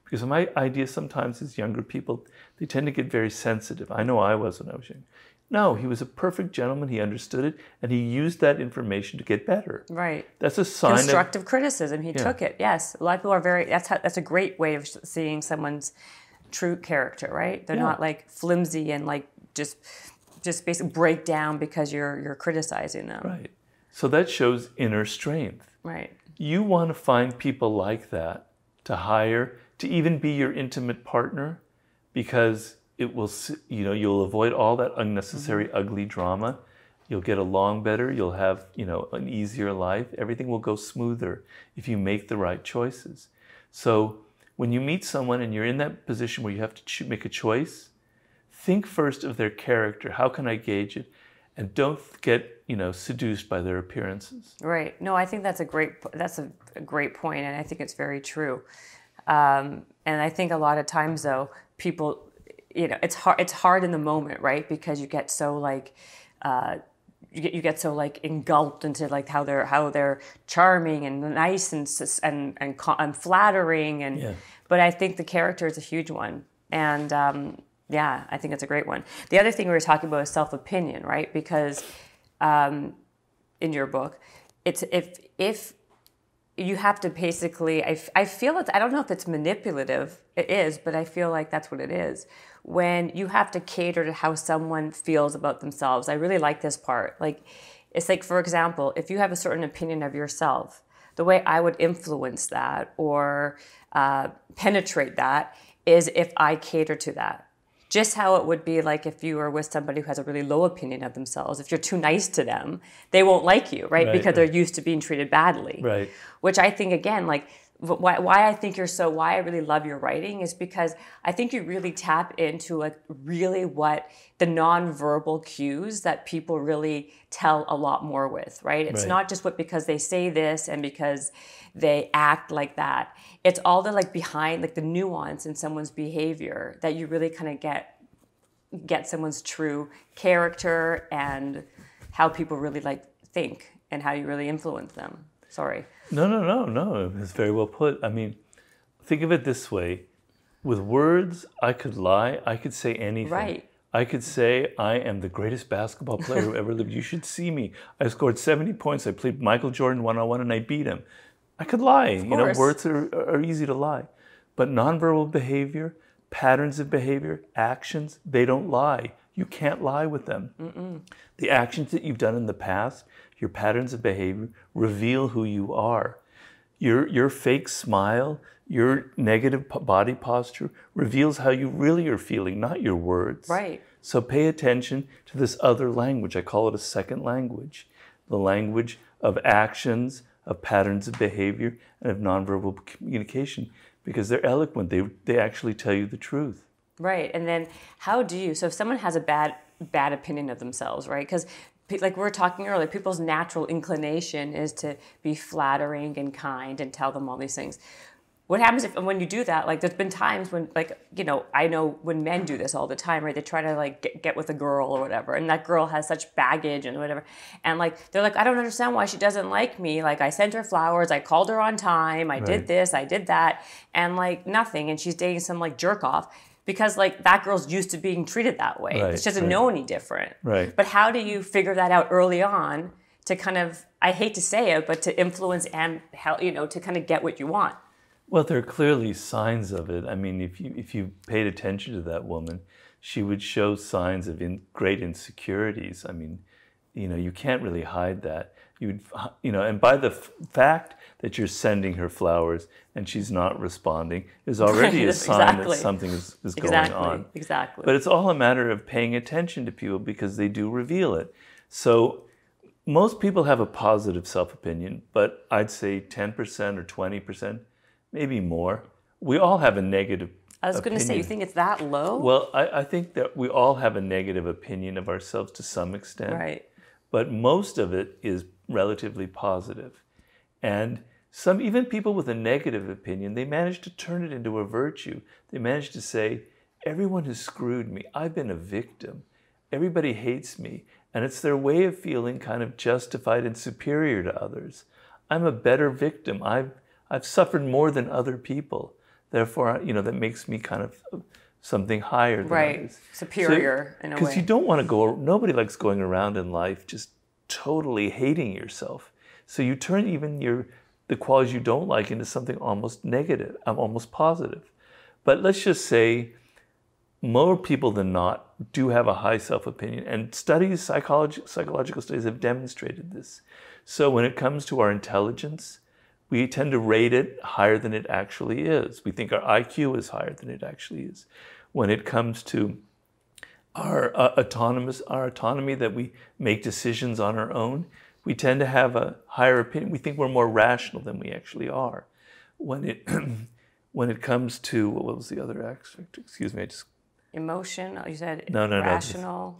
because my idea sometimes is younger people, they tend to get very sensitive. I know I was when I was young. No, he was a perfect gentleman. He understood it and he used that information to get better. Right. That's a sign constructive of, criticism. He yeah. took it. Yes. A lot of people are very, that's, how, that's a great way of seeing someone's true character, right? They're yeah. not like flimsy and like just, just basically break down because you're, you're criticizing them. Right. So that shows inner strength. Right. You want to find people like that to hire, to even be your intimate partner, because it will, you know, you'll avoid all that unnecessary, mm-hmm. ugly drama. You'll get along better. You'll have, you know, an easier life. Everything will go smoother if you make the right choices. So when you meet someone and you're in that position where you have to make a choice, think first of their character. How can I gauge it? And don't get, you know, seduced by their appearances. Right. No, I think that's a great, that's a, a great point, and I think it's very true. Um, and I think a lot of times, though, people, you know, it's hard. It's hard in the moment, right? Because you get so like, uh, you get you get so like engulfed into like how they're how they're charming and nice and and and, and flattering and. Yeah. But I think the character is a huge one, and. Um, Yeah, I think it's a great one. The other thing we were talking about is self-opinion, right? Because um, in your book, it's if if you have to basically, I, I feel it's, I don't know if it's manipulative, it is, but I feel like that's what it is. When you have to cater to how someone feels about themselves, I really like this part. Like, it's like, for example, if you have a certain opinion of yourself, the way I would influence that or uh, penetrate that is if I cater to that. Just how it would be like if you were with somebody who has a really low opinion of themselves. If you're too nice to them, they won't like you, right? right because right. they're used to being treated badly. Right. Which I think, again, like why, why I think you're so, why I really love your writing is because I think you really tap into like really what the nonverbal cues that people really tell a lot more with, right? It's right. not just what, because they say this and because they act like that. It's all the like behind, like the nuance in someone's behavior that you really kind of get, get someone's true character and how people really like think and how you really influence them. Sorry. No, no, no, no. It's very well put. I mean, think of it this way. With words, I could lie. I could say anything. Right. I could say I am the greatest basketball player who ever lived. You should see me. I scored seventy points. I played Michael Jordan one-on-one, and I beat him. I could lie. Of course. You know, words are, are easy to lie. But nonverbal behavior, patterns of behavior, actions, they don't lie. You can't lie with them. Mm-mm. The actions that you've done in the past, your patterns of behavior, reveal who you are. Your, your fake smile, your negative body posture reveals how you really are feeling, not your words. Right. So pay attention to this other language. I call it a second language. The language of actions, of patterns of behavior, and of nonverbal communication. Because they're eloquent. They, they actually tell you the truth. Right, and then how do you, so if someone has a bad bad opinion of themselves, right? Because like we were talking earlier, people's natural inclination is to be flattering and kind and tell them all these things. What happens if, when you do that, like there's been times when like, you know, I know when men do this all the time, right? They try to like get, get with a girl or whatever, and that girl has such baggage and whatever. And like, they're like, I don't understand why she doesn't like me. Like I sent her flowers, I called her on time, I right. did this, I did that, and like nothing. And she's dating some like jerk off. Because like that girl's used to being treated that way. Right, she doesn't right. know any different. Right. But how do you figure that out early on to kind of, I hate to say it, but to influence and help, you know, to kind of get what you want? Well, there are clearly signs of it. I mean, if you, if you paid attention to that woman, she would show signs of in, great insecurities. I mean, you know, you can't really hide that. You'd, you know, and by the f fact that you're sending her flowers and she's not responding is already a sign exactly. that something is, is exactly. going on. Exactly. But it's all a matter of paying attention to people because they do reveal it. So most people have a positive self-opinion, but I'd say ten percent or twenty percent, maybe more. We all have a negative opinion. I was going to say, you think it's that low? Well, I, I think that we all have a negative opinion of ourselves to some extent. Right. But most of it is relatively positive. And some, even people with a negative opinion, they manage to turn it into a virtue. They manage to say, everyone has screwed me. I've been a victim. Everybody hates me. And it's their way of feeling kind of justified and superior to others. I'm a better victim. I've, I've suffered more than other people. Therefore, you know, that makes me kind of something higher than right. others. Superior so, in a way. Because you don't want to go, nobody likes going around in life just totally hating yourself. So you turn even your the qualities you don't like into something almost negative, almost positive. But let's just say more people than not do have a high self-opinion. And studies, psychology, psychological studies have demonstrated this. So when it comes to our intelligence, we tend to rate it higher than it actually is. We think our I Q is higher than it actually is. When it comes to our uh, autonomous, our autonomy that we make decisions on our own, we tend to have a higher opinion. We think we're more rational than we actually are. When it when it comes to, what was the other aspect? Excuse me, I just... Emotion, you said no, no, rational,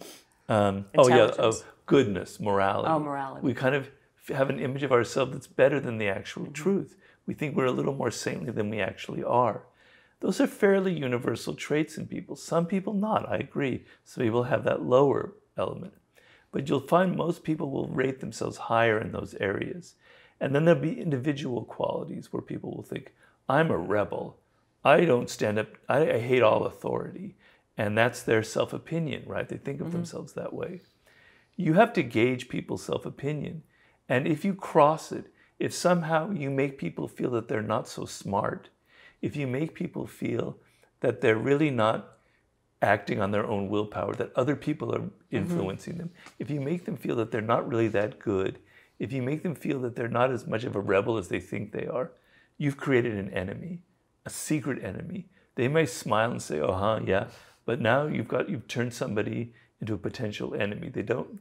no. Um, oh yeah, of goodness, morality. Oh, morality. We kind of have an image of ourselves that's better than the actual mm-hmm. truth. We think we're a little more saintly than we actually are. Those are fairly universal traits in people. Some people not, I agree. Some people have that lower element. But you'll find most people will rate themselves higher in those areas. And then there'll be individual qualities where people will think, I'm a rebel. I don't stand up. I, I hate all authority. And that's their self-opinion, right? They think of mm-hmm. themselves that way. You have to gauge people's self-opinion. And if you cross it, if somehow you make people feel that they're not so smart, if you make people feel that they're really not acting on their own willpower, that other people are influencing mm-hmm. them, if you make them feel that they're not really that good, if you make them feel that they're not as much of a rebel as they think they are, you've created an enemy, a secret enemy. They may smile and say, oh, huh, yeah, but now you've got, you've turned somebody into a potential enemy. They don't,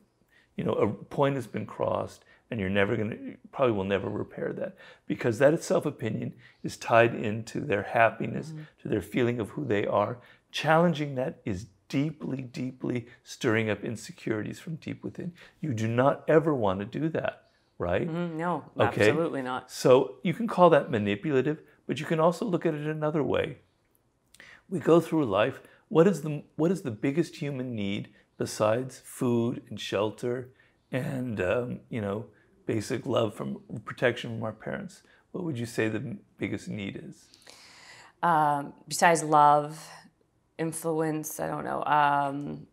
you know, a point has been crossed and you're never going to, probably will never repair that, because that self-opinion is tied into their happiness, mm-hmm. to their feeling of who they are. Challenging that is deeply, deeply stirring up insecurities from deep within. You do not ever want to do that, right? Mm, no, okay? Absolutely not. So you can call that manipulative, but you can also look at it another way. We go through life. What is the, what is the biggest human need besides food and shelter and, um, you know, basic love from protection from our parents? What would you say the biggest need is? Um, besides love, influence, I don't know, um,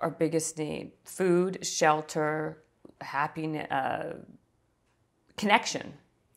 our biggest need, food, shelter, happiness, uh, connection,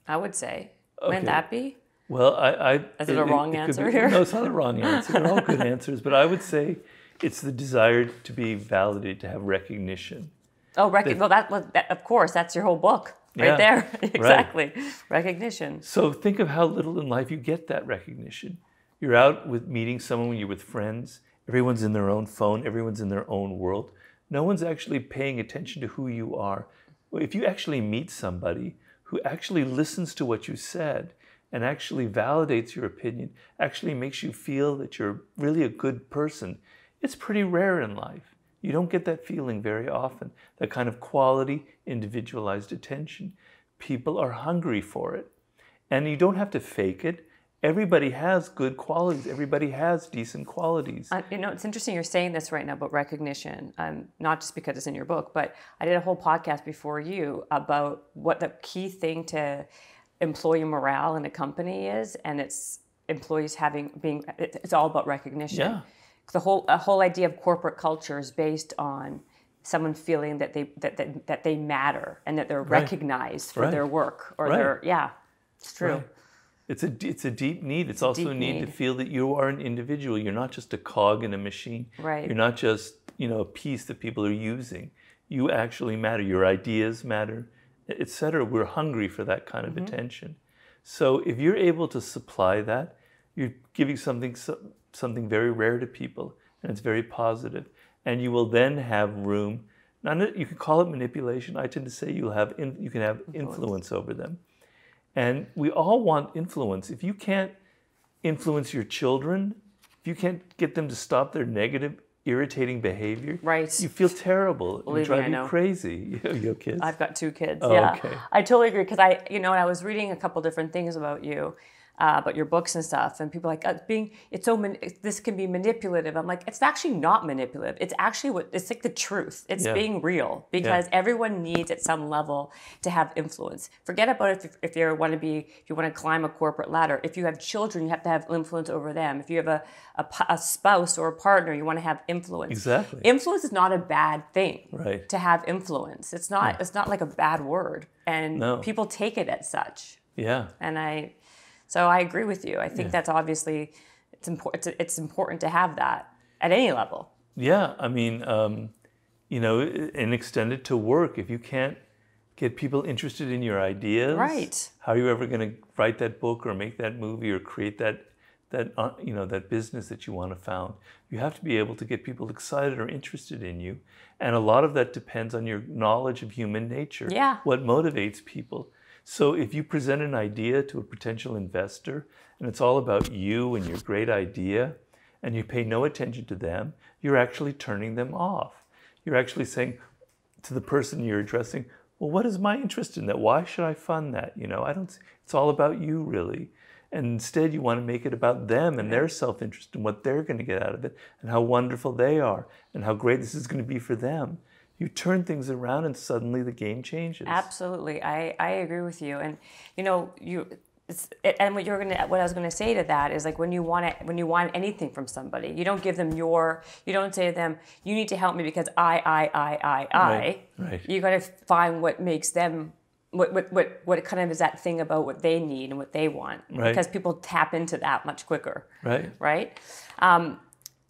I would say. Okay. Wouldn't that be? Well, I... I Is it, it a wrong it answer be, here? No, it's not a wrong answer. They're all good answers. But I would say it's the desire to be validated, to have recognition. Oh, rec that, well, that, that, of course, that's your whole book right yeah, there. Exactly. Right. Recognition. So think of how little in life you get that recognition. You're out with meeting someone, you're with friends. Everyone's in their own phone. Everyone's in their own world. No one's actually paying attention to who you are. If you actually meet somebody who actually listens to what you said and actually validates your opinion, actually makes you feel that you're really a good person, it's pretty rare in life. You don't get that feeling very often, that kind of quality, individualized attention. People are hungry for it. And you don't have to fake it. Everybody has good qualities. Everybody has decent qualities. Uh, you know, it's interesting you're saying this right now about recognition, um, not just because it's in your book, but I did a whole podcast before you about what the key thing to employee morale in a company is, and it's employees having, being, it's all about recognition. Yeah. The whole, a whole idea of corporate culture is based on someone feeling that they, that, that, that they matter and that they're right. recognized for right. their work or right. their, yeah, it's true. Right. It's a, it's a deep need. It's, it's also a need, need to feel that you are an individual. You're not just a cog in a machine. Right. You're not just, you know, a piece that people are using. You actually matter. Your ideas matter, et cetera. We're hungry for that kind of mm-hmm. attention. So if you're able to supply that, you're giving something, something very rare to people, and it's very positive. And you will then have room. Now, you can call it manipulation. I tend to say you'll have in, you can have influence, influence over them. And we all want influence. If you can't influence your children, if you can't get them to stop their negative, irritating behavior, right. you feel terrible. Believe me, I know. You drive you crazy. You have kids? I've got two kids, oh, yeah. Okay. I totally agree, because I, you know, and I was reading a couple different things about you, uh, about your books and stuff, and people are like, oh, being, it's so, man this can be manipulative. I'm like, it's actually not manipulative. It's actually what, it's like the truth. It's yeah. being real, because yeah. everyone needs at some level to have influence. Forget about if, if you want to be, if you want to climb a corporate ladder. If you have children, you have to have influence over them. If you have a, a, a spouse or a partner, you want to have influence. Exactly. Influence is not a bad thing. Right. To have influence. It's not, yeah. it's not like a bad word, and no. people take it as such. Yeah. And I... So I agree with you. I think yeah. that's obviously, it's important. It's, it's important to have that at any level. Yeah, I mean, um, you know, and extend it to work. If you can't get people interested in your ideas, right? How are you ever going to write that book or make that movie or create that that uh, you know, that business that you want to found? You have to be able to get people excited or interested in you, and a lot of that depends on your knowledge of human nature. Yeah, what motivates people. So if you present an idea to a potential investor and it's all about you and your great idea and you pay no attention to them, you're actually turning them off. You're actually saying to the person you're addressing, well, what is my interest in that? Why should I fund that? You know, I don't, it's all about you really. And instead you want to make it about them and their self-interest and what they're going to get out of it and how wonderful they are and how great this is going to be for them. You turn things around and suddenly the game changes. Absolutely, I, I agree with you. And you know, you it's, and what you're gonna what I was gonna say to that is, like, when you want it, when you want anything from somebody, you don't give them your you don't say to them, you need to help me because I I I I right, I. Right. You gotta find what makes them what what what what kind of is that thing about what they need and what they want. Right. Because people tap into that much quicker. Right. Right. Um,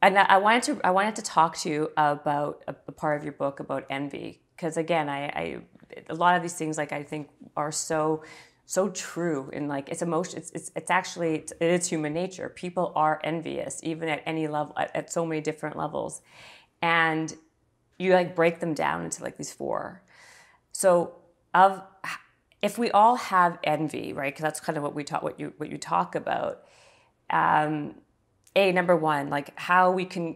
And I wanted to I wanted to talk to you about a part of your book about envy, because again, I, I a lot of these things, like, I think are so so true, and like it's emotion it's it's, it's actually it's, it is human nature. People are envious, even at any level, at, at so many different levels, and you like break them down into like these four. So of if we all have envy, right? Because that's kind of what we talk, what you what you talk about. Um, a number one, like how we can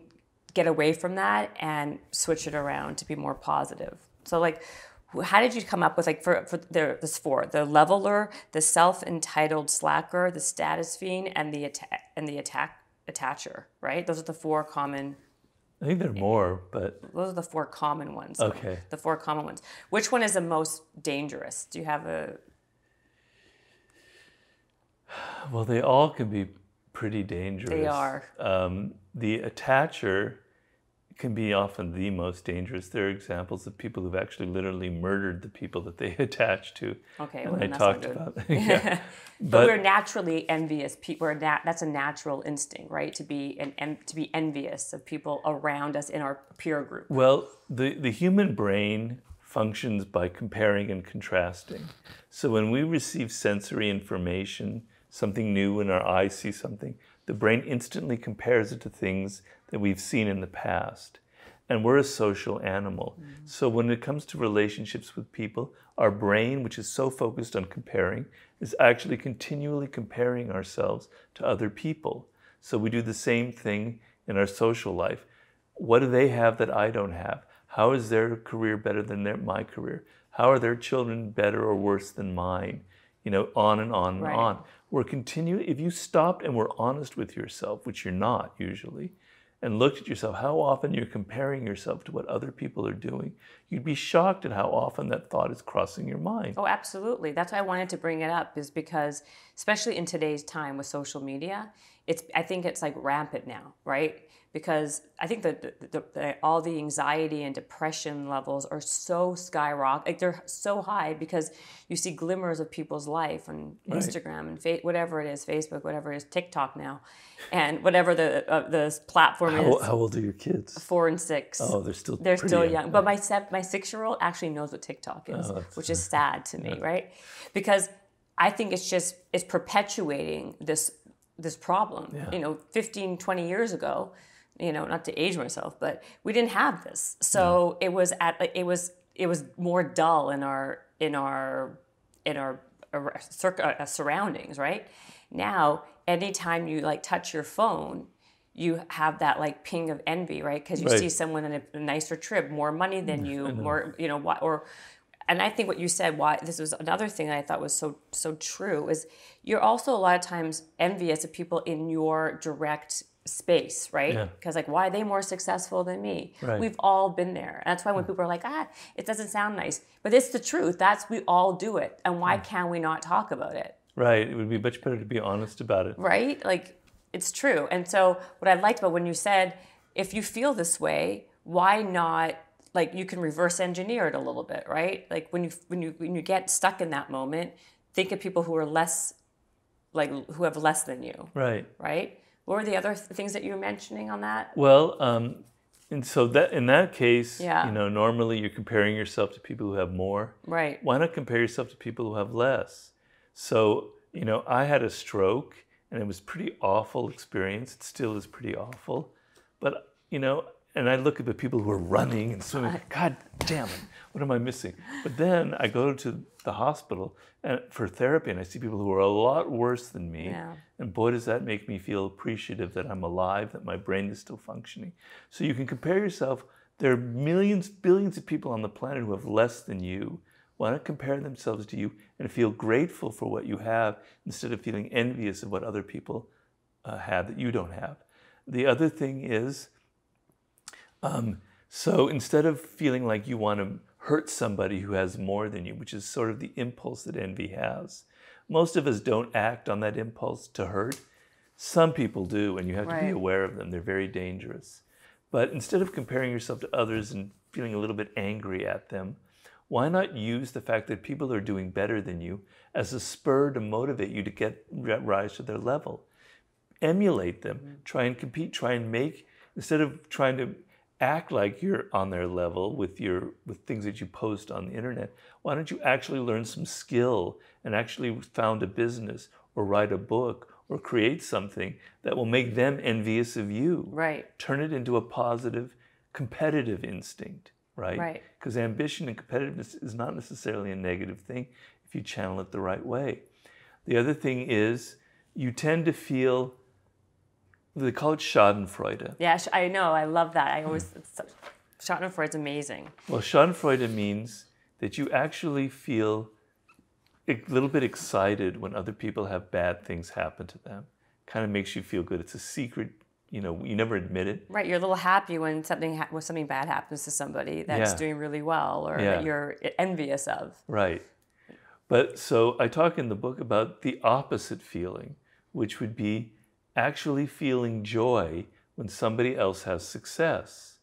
get away from that and switch it around to be more positive. So, like, how did you come up with, like, for, for the, this four, the leveler, the self-entitled slacker, the status fiend, and the atta and the attack attacher, right? Those are the four common. I think there are more, but those are the four common ones. Okay. Like, the four common ones. Which one is the most dangerous? Do you have a? Well, they all can be pretty dangerous. They are. Um, the attacher can be often the most dangerous. There are examples of people who've actually literally murdered the people that they attach to. Okay, well, and I that's talked good. About yeah. but, but we're naturally envious. People are nat that's a natural instinct, right? To be an en to be envious of people around us in our peer group. Well, the the human brain functions by comparing and contrasting. So when we receive sensory information, something new, when our eyes see something, the brain instantly compares it to things that we've seen in the past. And we're a social animal. Mm-hmm. So when it comes to relationships with people, our brain, which is so focused on comparing, is actually continually comparing ourselves to other people. So we do the same thing in our social life. What do they have that I don't have? How is their career better than their, my career? How are their children better or worse than mine? You know, on and on and right. on. We're continuing, if you stopped and were honest with yourself, which you're not usually, and looked at yourself, how often you're comparing yourself to what other people are doing, you'd be shocked at how often that thought is crossing your mind. Oh, absolutely. That's why I wanted to bring it up, is because, especially in today's time with social media, it's I think it's like rampant now, right? Because I think that the, the, the, all the anxiety and depression levels are so skyrocket, like they're so high because you see glimmers of people's life on right. Instagram and fa whatever it is, Facebook, whatever it is, TikTok now, and whatever the uh, the platform how, is. How old are your kids? Four and six. Oh, they're still they're still young. young. But my step, my six year old actually knows what TikTok is, oh, which is sad to me, yeah. right? Because I think it's just it's perpetuating this this problem. Yeah. You know, fifteen, twenty years ago, you know, not to age myself, but we didn't have this. So yeah. it was at it was it was more dull in our in our in our uh, surroundings, right? Now, anytime you like touch your phone, you have that like ping of envy, right? Because you right. see someone in a nicer trip, more money than you, more you know, or. And I think what you said, why this was another thing that I thought was so so true, is you're also a lot of times envious of people in your direct space, right? Because yeah. like, why are they more successful than me? Right. We've all been there. And that's why when people are like, ah, it doesn't sound nice, but it's the truth. That's we all do it. And why yeah. can't we not talk about it? Right. It would be much better to be honest about it. Right. Like, it's true. And so what I liked about when you said, if you feel this way, why not? Like, you can reverse engineer it a little bit, right? Like when you when you when you get stuck in that moment, think of people who are less, like who have less than you. Right. Right. What were the other th things that you were mentioning on that? Well, um, and so that in that case, yeah. you know, normally you're comparing yourself to people who have more. Right. Why not compare yourself to people who have less? So, you know, I had a stroke, and it was pretty awful experience. It still is pretty awful, but you know. And I look at the people who are running and swimming, God damn it, what am I missing? But then I go to the hospital and for therapy, and I see people who are a lot worse than me. Yeah. And boy, does that make me feel appreciative that I'm alive, that my brain is still functioning. So you can compare yourself. There are millions, billions of people on the planet who have less than you. Why not compare themselves to you and feel grateful for what you have instead of feeling envious of what other people uh, have that you don't have? The other thing is, Um, so instead of feeling like you want to hurt somebody who has more than you, which is sort of the impulse that envy has, most of us don't act on that impulse to hurt. Some people do, and you have right. to be aware of them. They're very dangerous. But instead of comparing yourself to others and feeling a little bit angry at them, why not use the fact that people are doing better than you as a spur to motivate you to get rise to their level? Emulate them. Mm-hmm. Try and compete. Try and make, instead of trying to act like you're on their level with your with things that you post on the internet, why don't you actually learn some skill and actually found a business or write a book or create something that will make them envious of you? Right. Turn it into a positive, competitive instinct. right? Right. Because ambition and competitiveness is not necessarily a negative thing if you channel it the right way. The other thing is you tend to feel, they call it Schadenfreude. Yeah, I know, I love that. I always, mm. Schadenfreude is amazing. Well, Schadenfreude means that you actually feel a little bit excited when other people have bad things happen to them. Kind of makes you feel good. It's a secret, you know, you never admit it. Right, you're a little happy when something ha when something bad happens to somebody that's yeah. doing really well, or yeah. that you're envious of. Right. But so I talk in the book about the opposite feeling, which would be actually feeling joy when somebody else has success.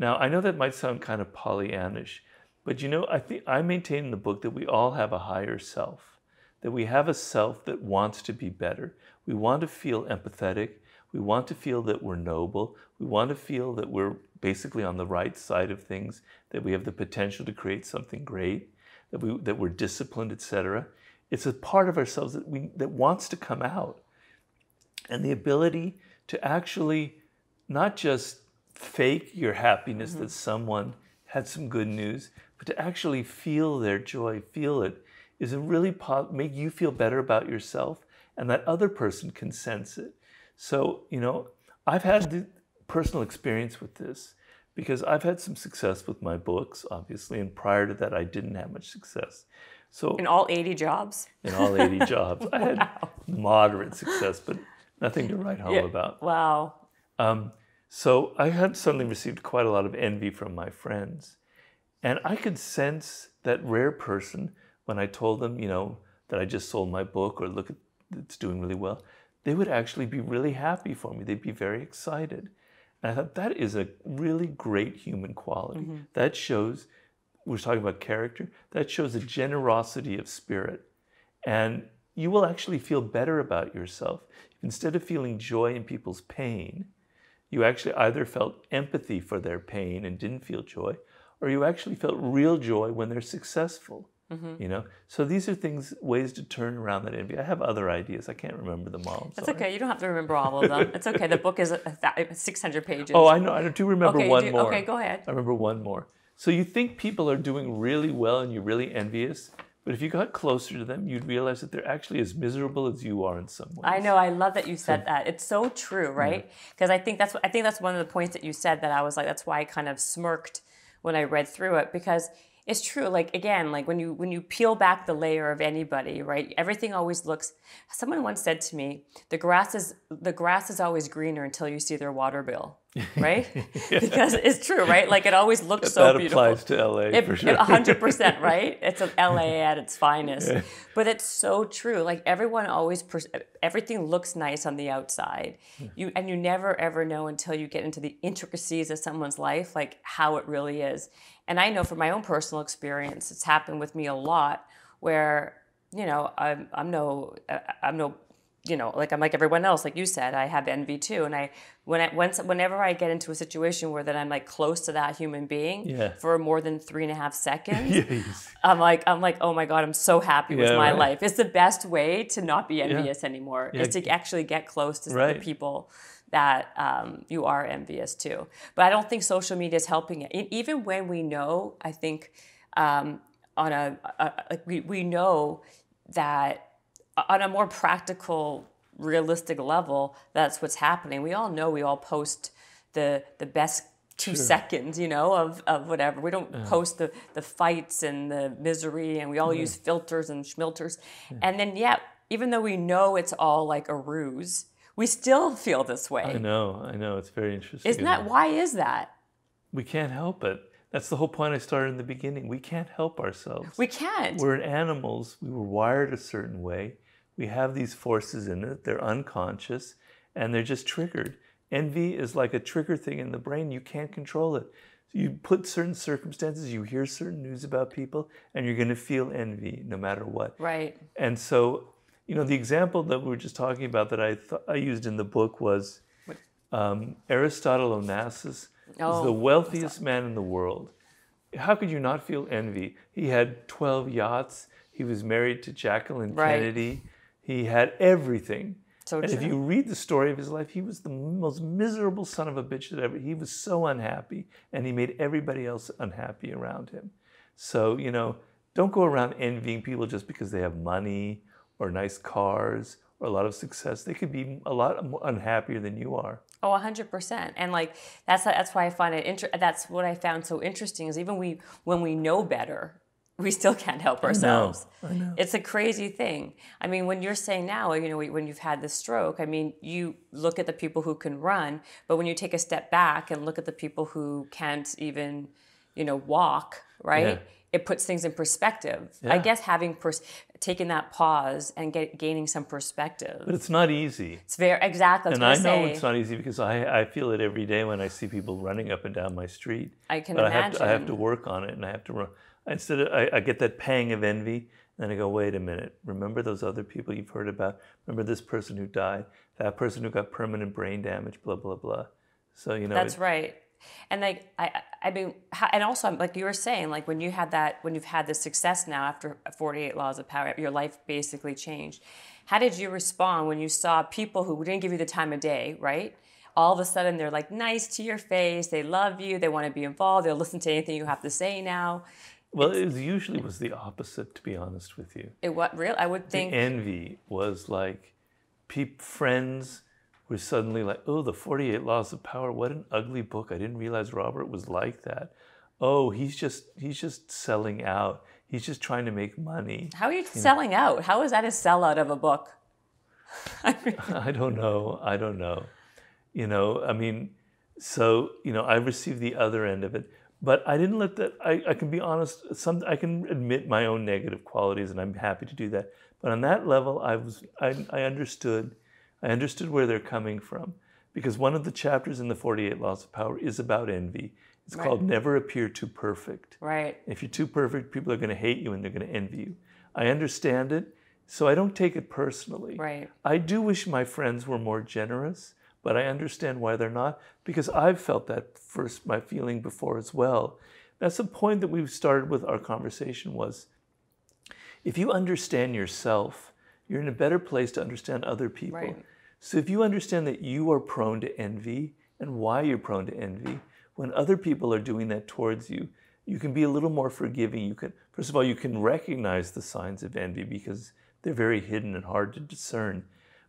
Now, I know that might sound kind of Pollyannish, but you know, I think I maintain in the book that we all have a higher self, that we have a self that wants to be better. We want to feel empathetic. We want to feel that we're noble. We want to feel that we're basically on the right side of things, that we have the potential to create something great, that we that we're disciplined, et cetera. It's a part of ourselves that we that wants to come out. And the ability to actually not just fake your happiness mm-hmm. that someone had some good news, but to actually feel their joy, feel it, is a really po- make you feel better about yourself, and that other person can sense it. So, you know, I've had the personal experience with this because I've had some success with my books, obviously, and prior to that, I didn't have much success. So in all eighty jobs? In all eighty jobs. Wow. I had moderate success, but nothing to write home yeah. about. Wow. Um, so I had suddenly received quite a lot of envy from my friends. And I could sense that rare person when I told them, you know, that I just sold my book or look at it's doing really well, they would actually be really happy for me. They'd be very excited. And I thought that is a really great human quality. Mm-hmm. That shows, we're talking about character, that shows a generosity of spirit. And you will actually feel better about yourself. Instead of feeling joy in people's pain, you actually either felt empathy for their pain and didn't feel joy, or you actually felt real joy when they're successful. Mm-hmm. You know, so these are things, ways to turn around that envy. I have other ideas. I can't remember them all. I'm That's sorry. Okay. You don't have to remember all of them. It's okay. The book is six hundred pages. Oh, I know. I do remember okay, one do, more. Okay, go ahead. I remember one more. So you think people are doing really well and you're really envious, but if you got closer to them, you'd realize that they're actually as miserable as you are in some ways. I know. I love that you said so, that. It's so true, right? Because yeah. I think that's I think that's one of the points that you said that I was like, that's why I kind of smirked when I read through it, because it's true. Like, again, like when you when you peel back the layer of anybody, right? Everything always looks. Someone once said to me, "The grass is the grass is always greener until you see their water bill." Right? yeah. Because it's true, right? Like it always looks so that beautiful. That applies to L A it, for sure. one hundred percent, right? It's an L A at its finest. Yeah. But it's so true. Like everyone always, everything looks nice on the outside. Yeah. You And you never ever know until you get into the intricacies of someone's life, like how it really is. And I know from my own personal experience, it's happened with me a lot where, you know, I'm, I'm no, I'm no, you know, like I'm like everyone else, like you said, I have envy too. And I, when I, once, whenever I get into a situation where that I'm like close to that human being yeah. for more than three and a half seconds, yes. I'm like, I'm like, oh my God, I'm so happy yeah, with my right. life. It's the best way to not be envious yeah. anymore yeah. is to actually get close to right. the people that um, you are envious to. But I don't think social media is helping it. Even when we know, I think um, on a, a like we, we know that, on a more practical, realistic level, that's what's happening. We all know we all post the the best two sure. seconds, you know, of, of whatever. We don't uh-huh. post the, the fights and the misery, and we all mm-hmm. use filters and schmilters. Yeah. And then, yeah, even though we know it's all like a ruse, we still feel this way. I know, I know. It's very interesting. Isn't that, why is that? We can't help it. That's the whole point I started in the beginning. We can't help ourselves. We can't. We're animals. We were wired a certain way. We have these forces in it, they're unconscious, and they're just triggered. Envy is like a trigger thing in the brain, you can't control it. You put certain circumstances, you hear certain news about people, and you're gonna feel envy no matter what. Right. And so, you know, the example that we were just talking about that I, th I used in the book was um, Aristotle Onassis oh, is the wealthiest man in the world. How could you not feel envy? He had twelve yachts, he was married to Jacqueline right. Kennedy. He had everything. So and true. If you read the story of his life, he was the most miserable son of a bitch that ever. He was so unhappy, and he made everybody else unhappy around him. So, you know, don't go around envying people just because they have money or nice cars or a lot of success. They could be a lot unhappier than you are. Oh, one hundred percent. And like that's that's why I find it inter that's what I found so interesting is even we when we know better, we still can't help ourselves. I know. I know. It's a crazy thing. I mean, when you're saying now, you know, when you've had the stroke, I mean, you look at the people who can run, but when you take a step back and look at the people who can't even, you know, walk, right? Yeah. It puts things in perspective. Yeah. I guess having pers taking that pause and get, gaining some perspective. But it's not easy. It's very exactly. That's and what I know say. It's not easy because I I feel it every day when I see people running up and down my street. I can but imagine. I have, to, I have to work on it, and I have to run. Instead of, I, I get that pang of envy, and I go, wait a minute, remember those other people you've heard about? Remember this person who died, that person who got permanent brain damage, blah, blah, blah. So, you know. That's right. And like, I, I mean, and also like you were saying, like when you had that, when you've had this success now after forty-eight Laws of Power, your life basically changed. How did you respond when you saw people who didn't give you the time of day, right? All of a sudden they're like nice to your face, they love you, they want to be involved, they'll listen to anything you have to say now. Well, it was usually was the opposite, to be honest with you. It what real? I would think the envy was like, peep friends were suddenly like, oh, the forty-eight Laws of Power. What an ugly book! I didn't realize Robert was like that. Oh, he's just he's just selling out. He's just trying to make money. How are you, you selling know? out? How is that a sellout of a book? I, mean, I don't know. I don't know. You know, I mean, so you know, I received the other end of it. But I didn't let that, I, I can be honest, some, I can admit my own negative qualities and I'm happy to do that. But on that level, I, was, I, I understood, I understood where they're coming from. Because one of the chapters in the forty-eight Laws of Power is about envy. It's right. called Never Appear Too Perfect. Right. If you're too perfect, people are going to hate you and they're going to envy you. I understand it, so I don't take it personally. Right. I do wish my friends were more generous. But I understand why they're not, because I've felt that first, my feeling before as well. That's the point that we've started with our conversation was, if you understand yourself, you're in a better place to understand other people. Right. So if you understand that you are prone to envy and why you're prone to envy, when other people are doing that towards you, you can be a little more forgiving. You can, first of all, you can recognize the signs of envy because they're very hidden and hard to discern.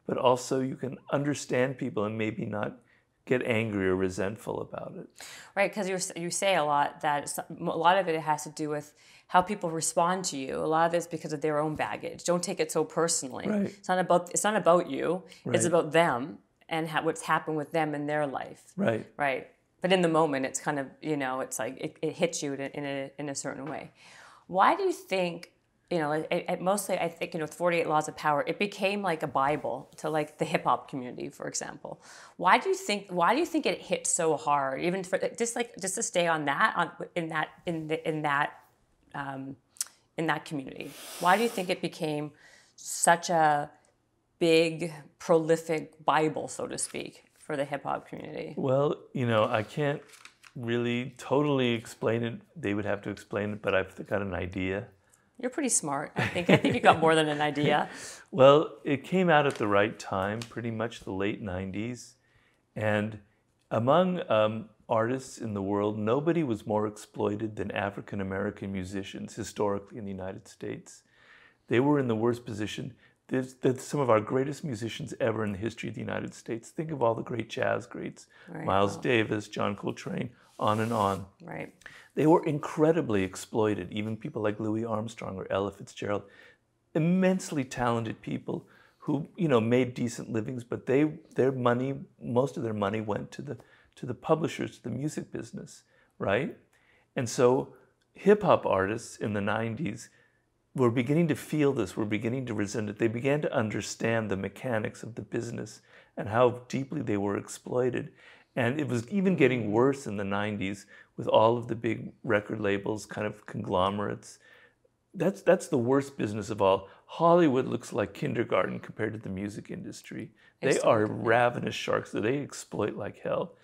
But also you can understand people and maybe not get angry or resentful about it. Right, because you you say a lot that a lot of it has to do with how people respond to you. A lot of it's because of their own baggage. Don't take it so personally. Right. It's not about it's not about you. Right. It's about them and how, what's happened with them in their life. Right. Right. But in the moment, it's kind of you know it's like it, it hits you in a, in a in a certain way. Why do you think? You know, it, it mostly, I think, you know, with forty-eight Laws of Power, it became like a Bible to like the hip hop community, for example. Why do you think? Why do you think it hit so hard? Even for just like just to stay on that, on in that in the, in that um, in that community. Why do you think it became such a big, prolific Bible, so to speak, for the hip hop community? Well, you know, I can't really totally explain it. They would have to explain it, but I've got an idea. You're pretty smart, I think. I think you got more than an idea. Well, it came out at the right time, pretty much the late nineties. And among um, artists in the world, nobody was more exploited than African-American musicians historically in the United States. They were in the worst position. There's, there's some of our greatest musicians ever in the history of the United States. Think of all the great jazz greats, right. Miles wow. Davis, John Coltrane, on and on. Right. They were incredibly exploited. Even people like Louis Armstrong or Ella Fitzgerald, immensely talented people who, you know, made decent livings, but they their money, most of their money went to the to the publishers, to the music business, right? And so hip hop artists in the nineties were beginning to feel this, were beginning to resent it. They began to understand the mechanics of the business and how deeply they were exploited. And it was even getting worse in the nineties with all of the big record labels, kind of conglomerates. That's, that's the worst business of all. Hollywood looks like kindergarten compared to the music industry. They are ravenous sharks that they exploit like hell.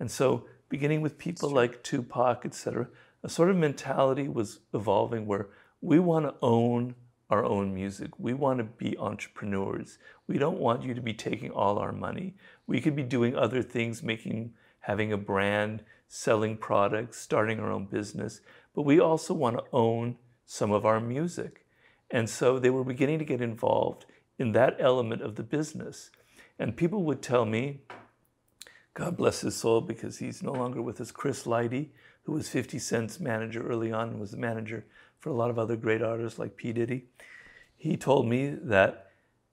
And so beginning with people like Tupac, et cetera, a sort of mentality was evolving where we want to own our own music. We want to be entrepreneurs. We don't want you to be taking all our money. We could be doing other things, making, having a brand, selling products, starting our own business, but we also want to own some of our music. And so they were beginning to get involved in that element of the business. And people would tell me, God bless his soul, because he's no longer with us, Chris Lighty, who was fifty Cent's manager early on and was the manager for a lot of other great artists like P. Diddy. He told me that,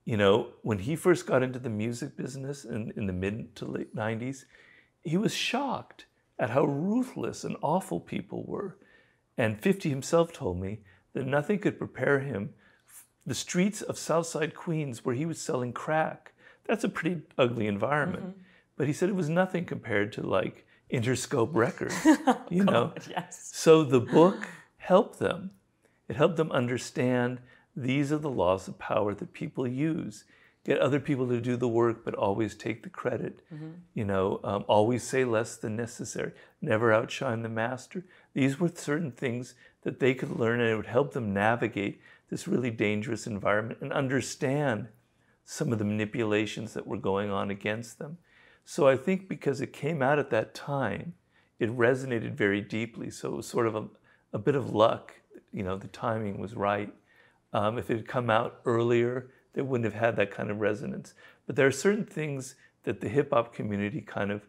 you know, when he first got into the music business in, in the mid to late nineties, he was shocked at how ruthless and awful people were. And fifty himself told me that nothing could prepare him. The streets of Southside Queens, where he was selling crack, that's a pretty ugly environment. Mm-hmm. But he said it was nothing compared to like Interscope Records, you God, know? Yes. So the book helped them. It helped them understand these are the laws of power that people use. Get other people to do the work, but always take the credit. Mm-hmm. You know, um, always say less than necessary. Never outshine the master. These were certain things that they could learn, and it would help them navigate this really dangerous environment and understand some of the manipulations that were going on against them. So I think because it came out at that time, it resonated very deeply. So it was sort of a, a bit of luck. You know, the timing was right. Um, if it had come out earlier, they wouldn't have had that kind of resonance. But there are certain things that the hip hop community kind of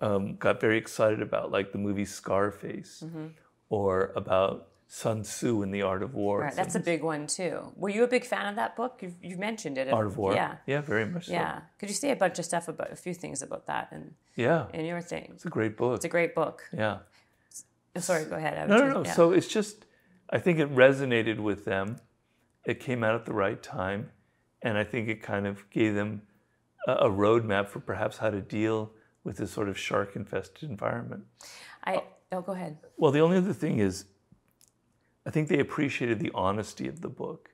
um, got very excited about, like the movie Scarface, mm-hmm. or about Sun Tzu and The Art of War. Right, that's a big one too. Were you a big fan of that book? You've, you've mentioned it. Art of War. Yeah, yeah, very much so. Yeah. Could you say a bunch of stuff about a few things about that and yeah, in your thing? It's a great book. It's a great book. Yeah. Sorry, go ahead. I no, no, no. Yeah. So it's just, I think it resonated with them. It came out at the right time, and I think it kind of gave them a, a roadmap for perhaps how to deal with this sort of shark-infested environment. I oh, go ahead. Well, the only other thing is, I think they appreciated the honesty of the book.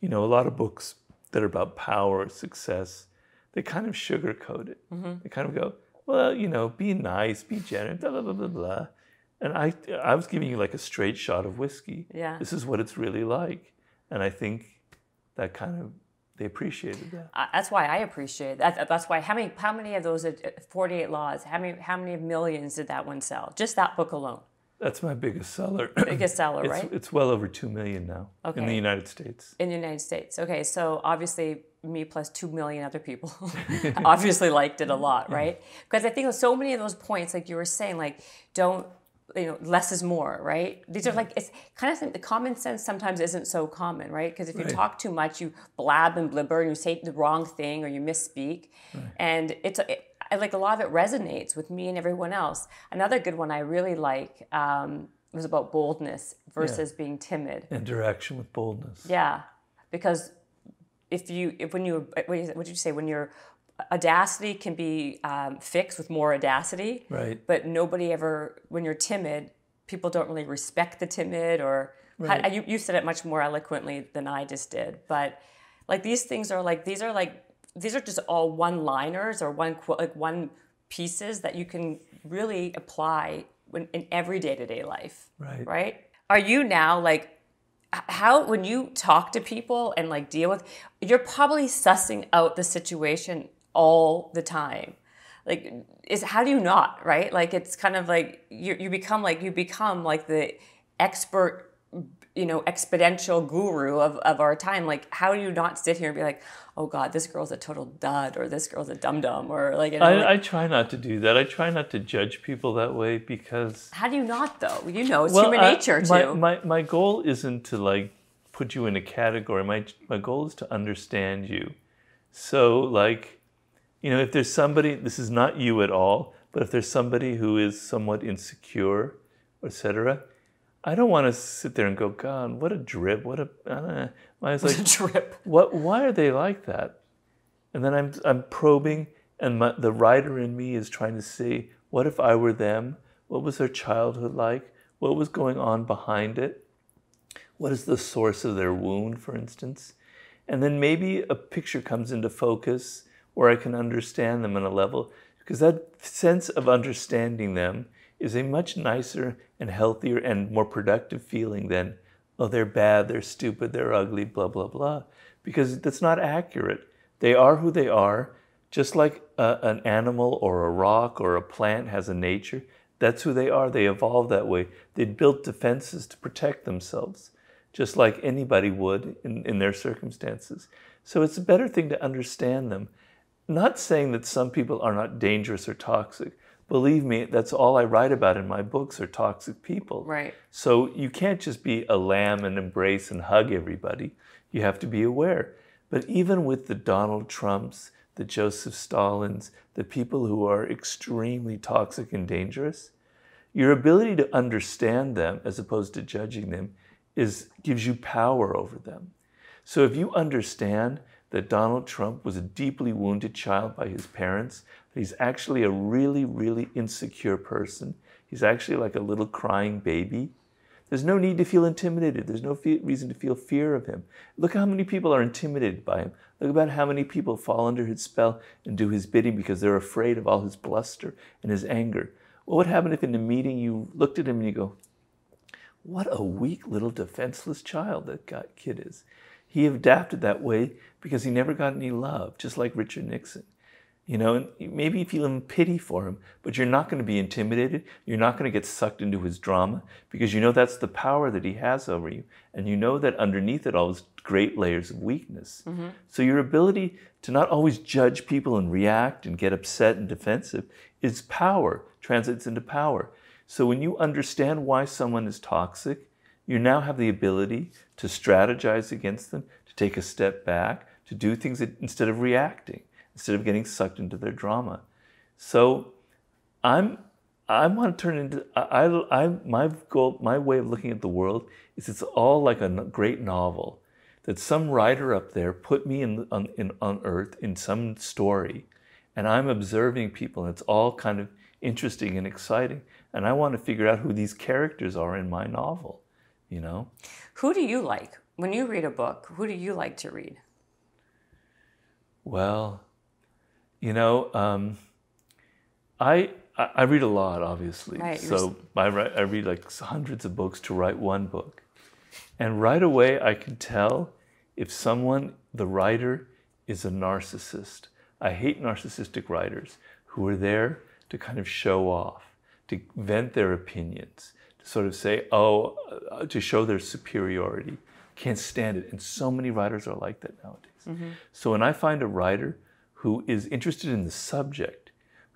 You know, a lot of books that are about power, success, they kind of sugarcoat it. Mm-hmm. They kind of go, well, you know, be nice, be generous, blah, blah, blah, blah, blah. And I, I was giving you like a straight shot of whiskey. Yeah. This is what it's really like. And I think that kind of, they appreciated that. Uh, that's why I appreciate that. That's why, how many, how many of those forty-eight laws, how many, how many millions did that one sell? Just that book alone. That's my biggest seller. Biggest seller, it's, right? It's well over two million now, okay. In the United States. In the United States. Okay, so obviously me plus two million other people obviously liked it a lot, right? Because I think so many of those points, like you were saying, like don't, you know, less is more, right? These are like, it's kind of the common sense sometimes isn't so common, right? Because if you right. talk too much, you blab and blibber and you say the wrong thing or you misspeak. Right. And it's, it, I, like a lot of it resonates with me and everyone else. Another good one I really like um, was about boldness versus yeah. being timid. Interaction with boldness. Yeah, because if you, if when you, what did you say, when your audacity can be um, fixed with more audacity, right? But nobody ever, when you're timid, people don't really respect the timid or, right. how, you, you said it much more eloquently than I just did, but like these things are like, these are like, these are just all one-liners or one like one pieces that you can really apply when, in every day-to-day life, right? Right? Are you now like, how when you talk to people and like deal with, you're probably sussing out the situation all the time. Like, is how do you not, right? Like it's kind of like you you become like you become like the expert, you know, exponential guru of, of our time. Like, how do you not sit here and be like, oh God, this girl's a total dud, or this girl's a dum-dum, or like, you know, I, like... I try not to do that. I try not to judge people that way because... How do you not though? You know, it's well, human I, nature my, too. My, my goal isn't to like put you in a category. My, my goal is to understand you. So like, you know, if there's somebody, this is not you at all, but if there's somebody who is somewhat insecure, et cetera, I don't want to sit there and go, God, what a drip, what a, uh, I was like, drip. What, why are they like that? And then I'm, I'm probing, and my, the writer in me is trying to see, what if I were them? What was their childhood like? What was going on behind it? What is the source of their wound, for instance? And then maybe a picture comes into focus where I can understand them on a level, because that sense of understanding them is a much nicer and healthier and more productive feeling than oh, they're bad, they're stupid, they're ugly, blah, blah, blah, because that's not accurate. They are who they are, just like a, an animal or a rock or a plant has a nature. That's who they are. They evolved that way. They built defenses to protect themselves, just like anybody would in, in their circumstances. So it's a better thing to understand them. Not saying that some people are not dangerous or toxic. Believe me, that's all I write about in my books are toxic people. Right. So you can't just be a lamb and embrace and hug everybody. You have to be aware. But even with the Donald Trumps, the Joseph Stalins, the people who are extremely toxic and dangerous, your ability to understand them as opposed to judging them is gives you power over them. So if you understand that Donald Trump was a deeply wounded child by his parents, that he's actually a really, really insecure person, he's actually like a little crying baby, there's no need to feel intimidated. There's no fe- reason to feel fear of him. Look how many people are intimidated by him. Look about how many people fall under his spell and do his bidding because they're afraid of all his bluster and his anger. Well, what would happen if in a meeting you looked at him and you go, what a weak little defenseless child that got kid is. He adapted that way because he never got any love, just like Richard Nixon. You know, and maybe you feel pity for him, but you're not going to be intimidated. You're not going to get sucked into his drama because you know that's the power that he has over you. And you know that underneath it all is great layers of weakness. Mm-hmm. So your ability to not always judge people and react and get upset and defensive is power, translates into power. So when you understand why someone is toxic, you now have the ability to strategize against them, to take a step back, to do things that, instead of reacting. Instead of getting sucked into their drama. So I'm, I want to turn into, I, I, my goal, my way of looking at the world is it's all like a great novel that some writer up there put me in on, in, on earth in some story, and I'm observing people and it's all kind of interesting and exciting. And I want to figure out who these characters are in my novel, you know? Who do you like? When you read a book, who do you like to read? Well, You know, um, I I read a lot, obviously. Right, so I, write, I read like hundreds of books to write one book. And right away, I can tell if someone, the writer, is a narcissist. I hate narcissistic writers who are there to kind of show off, to vent their opinions, to sort of say, oh, uh, to show their superiority. Can't stand it. And so many writers are like that nowadays. Mm-hmm. So when I find a writer who is interested in the subject,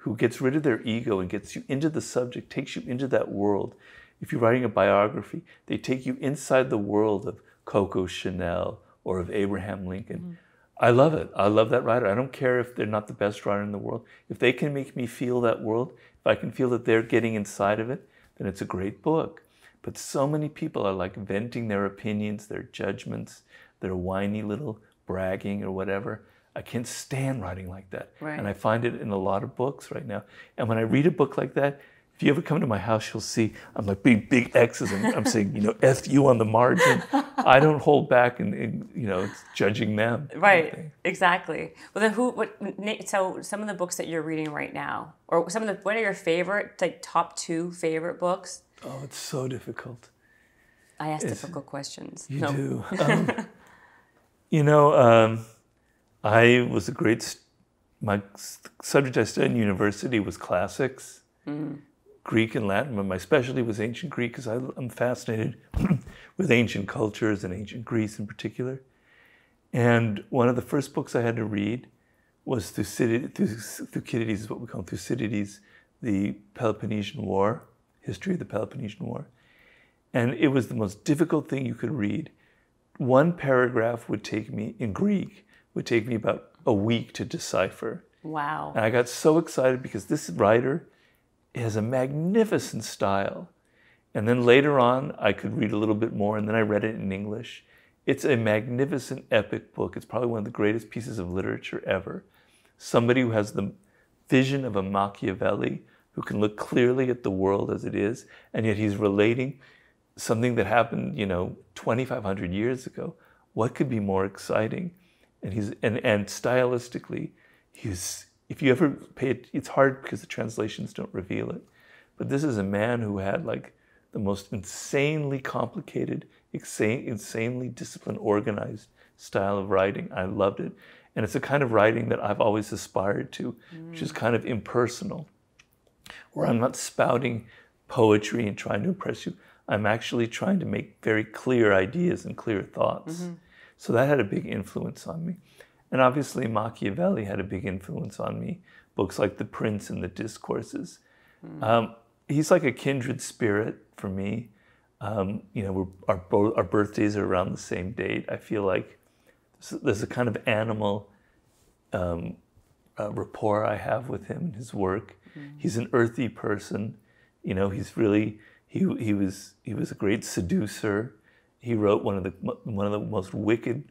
who gets rid of their ego and gets you into the subject, takes you into that world. If you're writing a biography, they take you inside the world of Coco Chanel or of Abraham Lincoln. Mm-hmm. I love it. I love that writer. I don't care if they're not the best writer in the world. If they can make me feel that world, if I can feel that they're getting inside of it, then it's a great book. But so many people are like venting their opinions, their judgments, their whiny little bragging or whatever. I can't stand writing like that. Right. And I find it in a lot of books right now. And when I read a book like that, if you ever come to my house, you'll see I'm like big, big X's. And I'm saying, you know, F you on the margin. I don't hold back and, and you know, it's judging them. Right, exactly. Well, then who, what, so some of the books that you're reading right now, or some of the, what are your favorite, like top two favorite books? Oh, it's so difficult. I ask it's, difficult questions. You no. do. Um, you know, um, I was a great, my subject I studied in university was classics, mm. Greek and Latin, but my specialty was ancient Greek because I'm fascinated with ancient cultures and ancient Greece in particular. And one of the first books I had to read was Thucydides, Thucydides is what we call Thucydides, the Peloponnesian War, history of the Peloponnesian War. And it was the most difficult thing you could read. One paragraph would take me, in Greek, would take me about a week to decipher. Wow. And I got so excited because this writer has a magnificent style. And then later on, I could read a little bit more, and then I read it in English. It's a magnificent, epic book. It's probably one of the greatest pieces of literature ever. Somebody who has the vision of a Machiavelli, who can look clearly at the world as it is, and yet he's relating something that happened, you know, twenty-five hundred years ago. What could be more exciting? And he's and, and stylistically, he's if you ever pay it, it's hard because the translations don't reveal it. But this is a man who had like the most insanely complicated insane, insanely disciplined, organized style of writing. I loved it. And it's a kind of writing that I've always aspired to, mm. which is kind of impersonal, where I'm not spouting poetry and trying to impress you. I'm actually trying to make very clear ideas and clear thoughts. Mm-hmm. So that had a big influence on me. And obviously Machiavelli had a big influence on me. Books like The Prince and The Discourses. Mm. Um, he's like a kindred spirit for me. Um, you know, we're, our, our birthdays are around the same date. I feel like there's a kind of animal um, uh, rapport I have with him and his work. Mm. He's an earthy person. You know, he's really, he, he, was, he was a great seducer. He wrote one of the, one of the most wicked,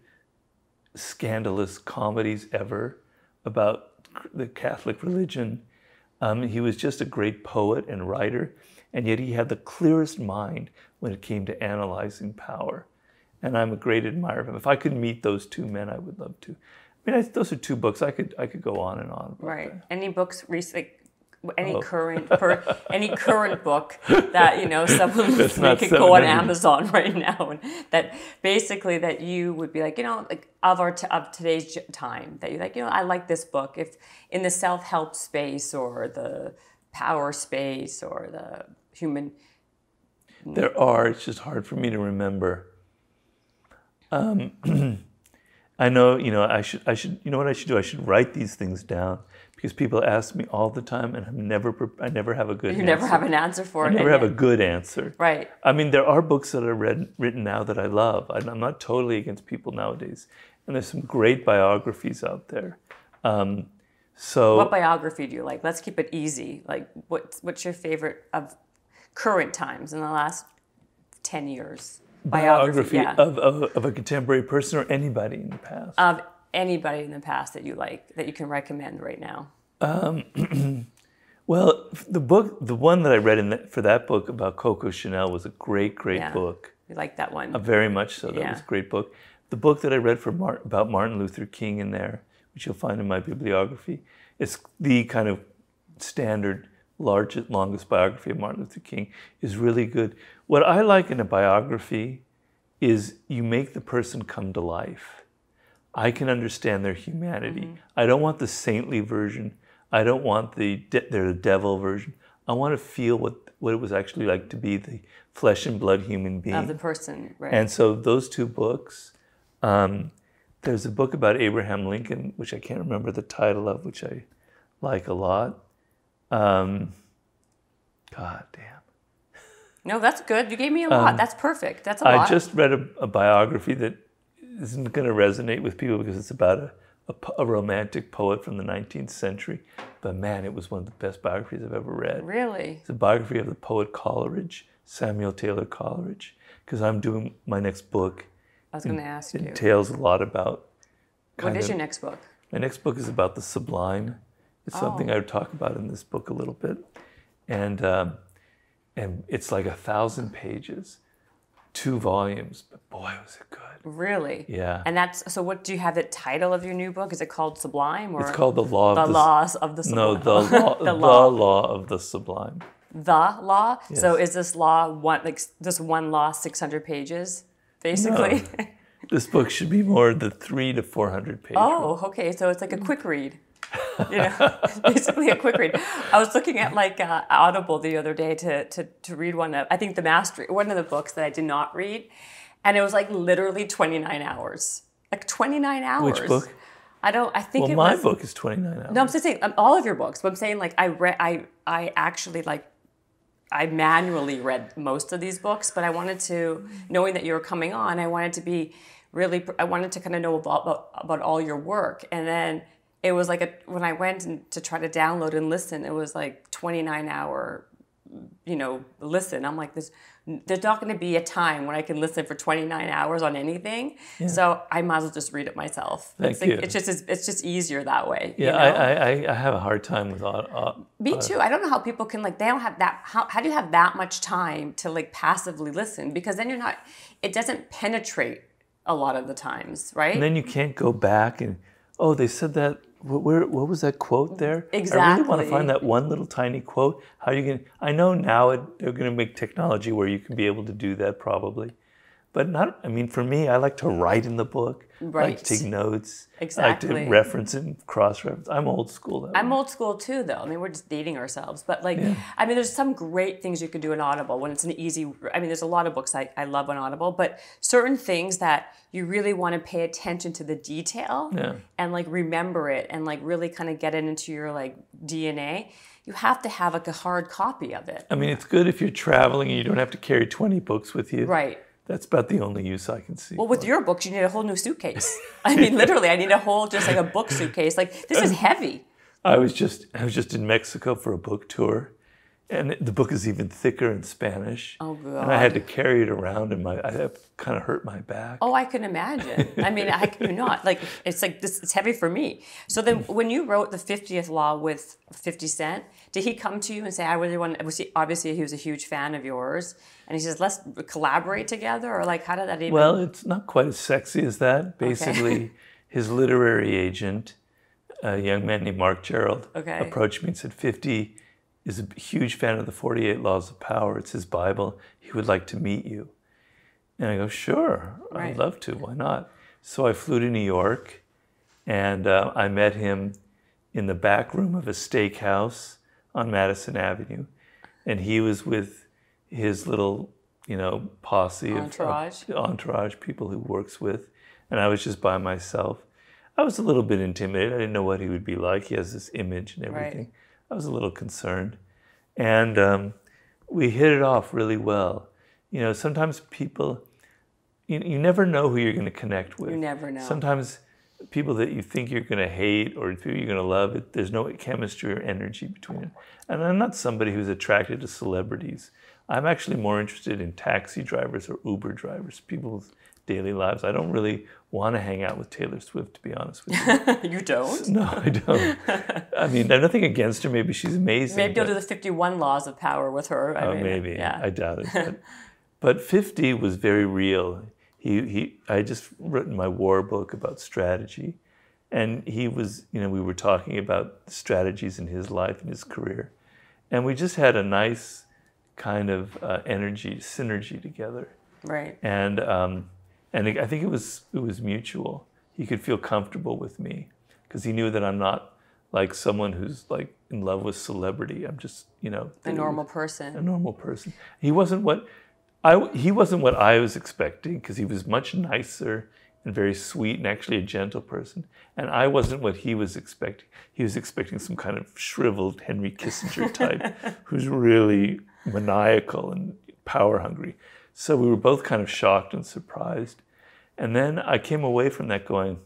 scandalous comedies ever about the Catholic religion. Um, he was just a great poet and writer, and yet he had the clearest mind when it came to analyzing power. And I'm a great admirer of him. If I could meet those two men, I would love to. I mean, I, those are two books. I could I could go on and on. Right. That. Any books recently? Any oh. current per, any current book that you know someone could go on Amazon right now, and that basically that you would be like, you know, like of our t of today's time, that you're like, you know, I like this book. If in the self-help space or the power space or the human, there are. It's just hard for me to remember. Um, I know, you know, I should I should you know what I should do? I should write these things down. Because people ask me all the time, and I'm never, I never have a good. You answer. never have an answer for I it. I never have yet. a good answer. Right. I mean, there are books that are read, written now that I love. I'm not totally against people nowadays, and there's some great biographies out there. Um, so, what biography do you like? Let's keep it easy. Like, what's what's your favorite of current times in the last ten years? Biography, biography yeah. of, of of a contemporary person or anybody in the past. Of Anybody in the past that you like, that you can recommend right now? Um, well, the book, the one that I read in the, for that book about Coco Chanel was a great, great yeah. book. You like that one? Uh, very much so. That yeah. was a great book. The book that I read for Mar about Martin Luther King in there, which you'll find in my bibliography, is the kind of standard, largest, longest biography of Martin Luther King, is really good. What I like in a biography is you make the person come to life. I can understand their humanity. Mm-hmm. I don't want the saintly version. I don't want the de their devil version. I want to feel what, what it was actually like to be the flesh and blood human being. Of the person, right. And so those two books, um, there's a book about Abraham Lincoln, which I can't remember the title of, which I like a lot. Um, God damn. No, that's good. You gave me a lot. Um, that's perfect. That's a lot. I just read a, a biography that isn't going to resonate with people because it's about a, a, a romantic poet from the nineteenth century. But man, it was one of the best biographies I've ever read. Really? It's a biography of the poet Coleridge, Samuel Taylor Coleridge. Because I'm doing my next book. I was going to ask you. It entails a lot about... What is your next book? My next book is about the sublime. It's something I would talk about in this book a little bit. And, um, and it's like a thousand pages. Two volumes, but boy, was it good. Really? Yeah. And that's, so what, do you have the title of your new book? Is it called Sublime? Or it's called The Law of the, the Laws of the Sublime. No, the, law, the, the law. law of the Sublime. The Law? Yes. So is this law, one like this one law, six hundred pages, basically? No. This book should be more the three to four hundred page. Oh, one. Okay. So it's like a quick read. You know, basically a quick read. I was looking at like uh, Audible the other day to, to, to read one of, I think The Mastery, one of the books that I did not read. And it was like literally twenty-nine hours. Like twenty-nine hours. Which book? I don't, I think well, it was. Well, my book is twenty-nine hours. No, I'm just saying um, all of your books. But I'm saying like I read, I, I actually like, I manually read most of these books, but I wanted to, knowing that you were coming on, I wanted to be really, I wanted to kind of know about, about, about all your work. And then it was like a, when I went and to try to download and listen, it was like twenty-nine hour, you know, listen. I'm like, this, there's not going to be a time when I can listen for twenty-nine hours on anything. Yeah. So I might as well just read it myself. Thank it's, like, you. it's just it's just easier that way. Yeah, you know? I, I I have a hard time with all. Uh, Me too. I don't know how people can like they don't have that. How how do you have that much time to like passively listen? Because then you're not. It doesn't penetrate a lot of the times, right? And then you can't go back and oh, they said that. Where, what was that quote there? Exactly. I really want to find that one little tiny quote. How are you going to, I know now it, they're going to make technology where you can be able to do that probably. But not, I mean, for me, I like to write in the book. Right. I like to take notes. Exactly. I like to reference and cross-reference. I'm old school. Though. I'm old school too, though. I mean, we're just dating ourselves. But like, yeah. I mean, there's some great things you can do in Audible when it's an easy, I mean, there's a lot of books I, I love on Audible, but certain things that you really want to pay attention to the detail yeah. and like remember it and like really kind of get it into your like D N A. You have to have like a hard copy of it. I mean, it's good if you're traveling and you don't have to carry twenty books with you. Right. That's about the only use I can see. Well, with your books, you need a whole new suitcase. I mean, literally, I need a whole, just like a book suitcase. Like, this is heavy. I was just, I was just in Mexico for a book tour, and the book is even thicker in Spanish. Oh, God. And I had to carry it around, and my, I kind of hurt my back. Oh, I can imagine. I mean, I could not. Like, it's like, this, it's heavy for me. So then, when you wrote the fiftieth law with fifty Cent, did he come to you and say, I really want, was he, obviously he was a huge fan of yours, and he says, let's collaborate together? Or like, how did that even? Well, it's not quite as sexy as that. Basically, okay. His literary agent, a young man named Mark Gerald, okay. approached me and said, fifty is a huge fan of the forty-eight laws of power. It's his Bible. He would like to meet you. And I go, sure, right. I'd love to, why not? So I flew to New York, and uh, I met him in the back room of a steakhouse on Madison Avenue, and he was with his little, you know, posse entourage. of entourage people who works with, and I was just by myself. I was a little bit intimidated. I didn't know what he would be like. He has this image and everything. Right. I was a little concerned, and um, we hit it off really well. You know, sometimes people, you, you never know who you're going to connect with. You never know. Sometimes people that you think you're going to hate or people you're going to love, it, there's no chemistry or energy between them. And I'm not somebody who's attracted to celebrities. I'm actually more interested in taxi drivers or Uber drivers, people's daily lives. I don't really want to hang out with Taylor Swift, to be honest with you. You don't? No, I don't. I mean, I have nothing against her. Maybe she's amazing. Maybe you'll do the fifty-one laws of power with her. I oh, mean, maybe. Yeah. I doubt it. But, but fifty was very real. He, he, I just written my war book about strategy, and he was, you know, we were talking about strategies in his life and his career, and we just had a nice kind of uh, energy, synergy together. Right. And um, and it, I think it was it was mutual. He could feel comfortable with me because he knew that I'm not like someone who's like in love with celebrity. I'm just, you know, a normal person. A normal person. He wasn't what. I, he wasn't what I was expecting because he was much nicer and very sweet and actually a gentle person. And I wasn't what he was expecting. He was expecting some kind of shriveled Henry Kissinger type who's really maniacal and power hungry. So we were both kind of shocked and surprised. And then I came away from that going,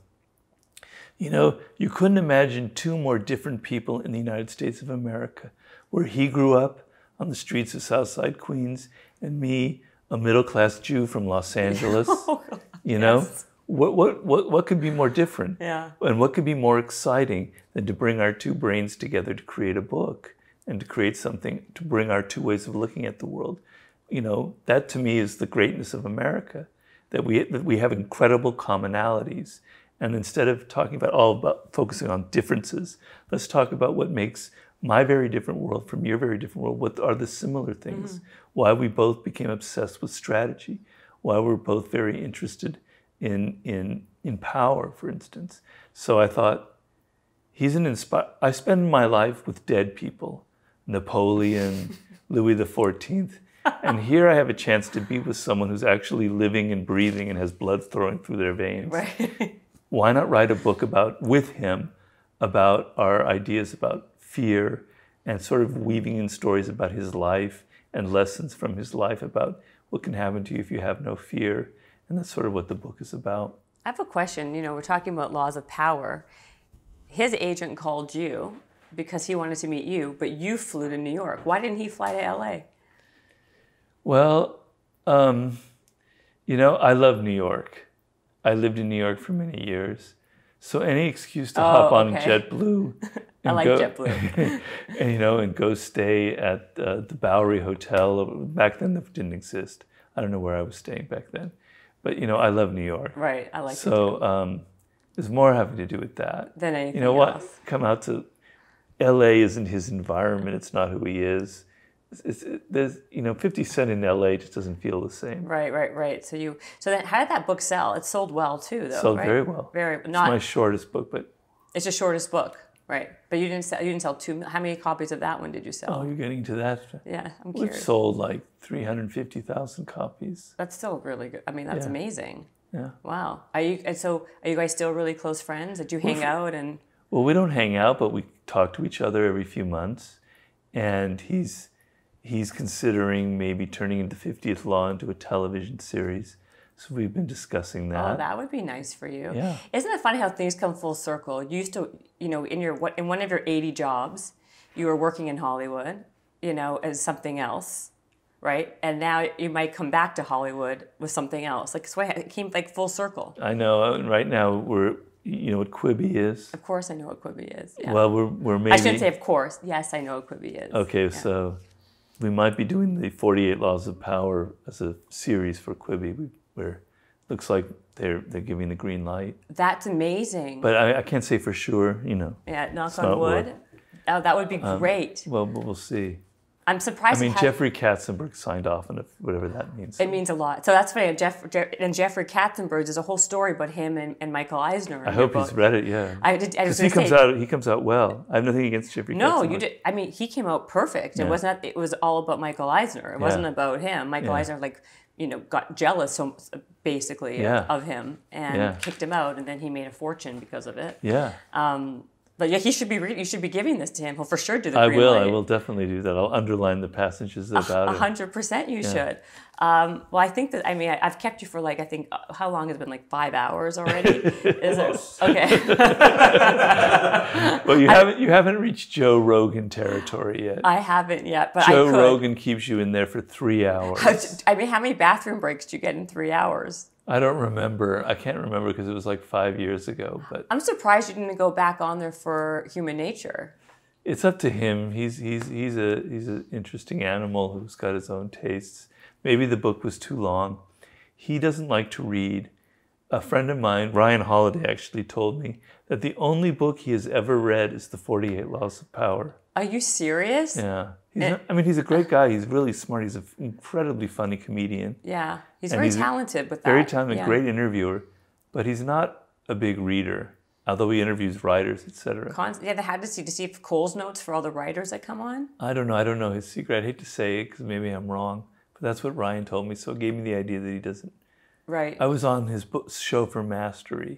you know, you couldn't imagine two more different people in the United States of America, where he grew up on the streets of Southside Queens, and me, a middle-class Jew from Los Angeles. Oh, you know, yes. what, what, what, what could be more different? Yeah. And what could be more exciting than to bring our two brains together to create a book and to create something, to bring our two ways of looking at the world? You know, that to me is the greatness of America, that we, that we have incredible commonalities. And instead of talking about all about focusing on differences, let's talk about what makes my very different world from your very different world. What are the similar things? Mm-hmm. Why we both became obsessed with strategy. Why we're both very interested in in in power, for instance. So I thought, he's an inspire. I spend my life with dead people, Napoleon, Louis the fourteenth, and here I have a chance to be with someone who's actually living and breathing and has blood flowing through their veins. Right. Why not write a book about with him about our ideas about fear and sort of weaving in stories about his life and lessons from his life about what can happen to you if you have no fear. And that's sort of what the book is about. I have a question. You know, we're talking about laws of power. His agent called you because he wanted to meet you, but you flew to New York. Why didn't he fly to L A? Well, um, you know, I love New York. I lived in New York for many years. So any excuse to oh, hop on okay. JetBlue, I like go, JetBlue, and you know, and go stay at uh, the Bowery Hotel. Back then, that didn't exist. I don't know where I was staying back then, but you know, I love New York. Right, I like. So it um, there's more having to do with that than anything else. You know what? Else. Come out to L A isn't his environment. It's not who he is. It's, it, there's, you know, fifty cent in L A just doesn't feel the same. Right, right, right. So you, so then, how did that book sell? It sold well too, though. It sold right? very well. Very. Not, it's my shortest book, but it's the shortest book, right? But you didn't sell. You didn't sell two. How many copies of that one did you sell? Oh, you're getting to that. Yeah, I'm well, curious. It sold like three hundred fifty thousand copies. That's still really good. I mean, that's yeah. amazing. Yeah. Wow. Are you? And so, are you guys still really close friends? Did you hang well, out and? Well, we don't hang out, but we talk to each other every few months, and he's. He's considering maybe turning the fiftieth Law into a television series. So we've been discussing that. Oh, that would be nice for you. Yeah. Isn't it funny how things come full circle? You used to, you know, in your in one of your eighty jobs, you were working in Hollywood, you know, as something else, right? And now you might come back to Hollywood with something else. Like, so it came like full circle. I know. And right now we're, you know what Quibi is? Of course I know what Quibi is. Yeah. Well, we're, we're maybe... I shouldn't say of course. Yes, I know what Quibi is. Okay, yeah. So... we might be doing the forty-eight Laws of Power as a series for Quibi, where it looks like they're they're giving the green light. That's amazing. But I, I can't say for sure, you know. Yeah, knock on wood. Work. Oh, that would be great. Um, well, we'll see. I'm surprised. I mean, Jeffrey Katzenberg signed off on whatever that means. It means a lot. So that's funny. Jeff, Jeff, and Jeffrey Katzenberg, there's a whole story about him and, and Michael Eisner. I hope book. He's read it. Yeah, I did. Because he comes say, out, he comes out well. I have nothing against Jeffrey. No, Katzenberg. You did. I mean, he came out perfect. Yeah. It wasn't. It was all about Michael Eisner. It yeah. wasn't about him. Michael yeah. Eisner, like, you know, got jealous, so basically yeah. of him and yeah. kicked him out, and then he made a fortune because of it. Yeah. Um, But yeah, he should be. Re you should be giving this to him. He'll for sure do the. I green will. Light. I will definitely do that. I'll underline the passages about it. A hundred percent, you yeah. should. Um, well, I think that. I mean, I, I've kept you for like I think uh, how long has it been? Like five hours already. Is it? Okay. Well, you I, haven't. You haven't reached Joe Rogan territory yet. I haven't yet, but Joe I could. Rogan keeps you in there for three hours. I mean, how many bathroom breaks do you get in three hours? I don't remember. I can't remember because it was like five years ago. But I'm surprised you didn't go back on there for Human Nature. It's up to him. He's he's he's a he's an interesting animal who's got his own tastes. Maybe the book was too long. He doesn't like to read. A friend of mine, Ryan Holiday, actually told me that the only book he has ever read is The forty-eight Laws of Power. Are you serious? Yeah. He's not, I mean, he's a great guy. He's really smart. He's an incredibly funny comedian. Yeah, he's and very he's talented with that. Very talented, yeah. Great interviewer, but he's not a big reader. Although he interviews writers, et cetera. Yeah, they had to see to see if Cole's notes for all the writers that come on. I don't know. I don't know his secret. I hate to say it because maybe I'm wrong, but that's what Ryan told me. So it gave me the idea that he doesn't. Right. I was on his book, show for Mastery,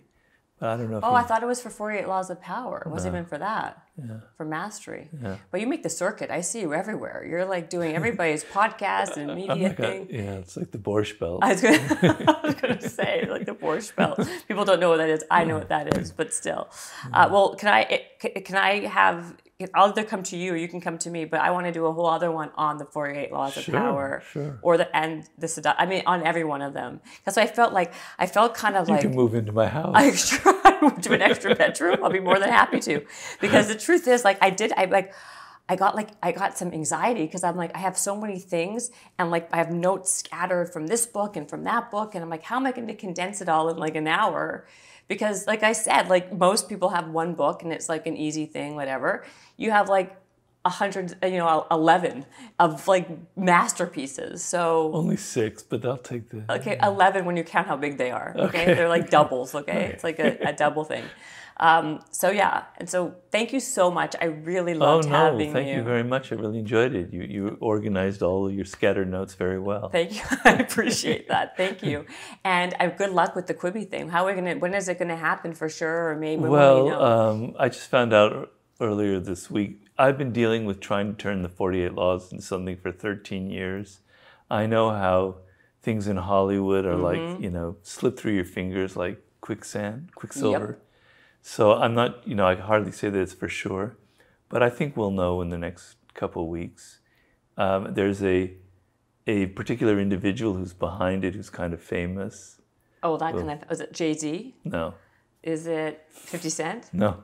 but I don't know. If oh, he... I thought it was for forty-eight Laws of Power. It wasn't no. even for that. Yeah. For Mastery. Yeah. But you make the circuit. I see you everywhere. You're like doing everybody's podcast and media oh thing. Yeah, it's like the Borscht Belt. I was going to say, like the Borscht Belt. People don't know what that is. I know what that is, but still. Uh, well, can I, can I have, I'll either come to you or you can come to me, but I want to do a whole other one on the forty-eight Laws sure, of Power. Sure. Or the, and the Sedu I mean, on every one of them. Because I felt like, I felt kind of you like. You can move into my house. I tried to an extra bedroom. I'll be more than happy to. Because the truth is, like, I did, I like, I got like, I got some anxiety because I'm like, I have so many things and like, I have notes scattered from this book and from that book. And I'm like, how am I going to condense it all in like an hour? Because like I said, like most people have one book and it's like an easy thing, whatever. You have like a hundred, you know, eleven of like masterpieces. So only six, but I'll take the okay. Yeah. eleven when you count how big they are. Okay, okay. They're like doubles. Okay, okay. It's like a, a double thing. Um, so yeah, and so thank you so much. I really loved oh, no, having thank you. Thank you very much. I really enjoyed it. You you organized all of your scattered notes very well. Thank you. I appreciate that. Thank you. And I, good luck with the Quibi thing. How are we gonna? When is it gonna happen for sure? Or maybe well, we know? um, I just found out earlier this week. I've been dealing with trying to turn the forty-eight Laws into something for thirteen years. I know how things in Hollywood are mm-hmm. like you know slip through your fingers like quicksand, quicksilver. Yep. So I'm not, you know, I hardly say that it's for sure, but I think we'll know in the next couple of weeks. Um, there's a a particular individual who's behind it, who's kind of famous. Oh, that well, kind of, is it Jay-Z? No. Is it fifty cent? No.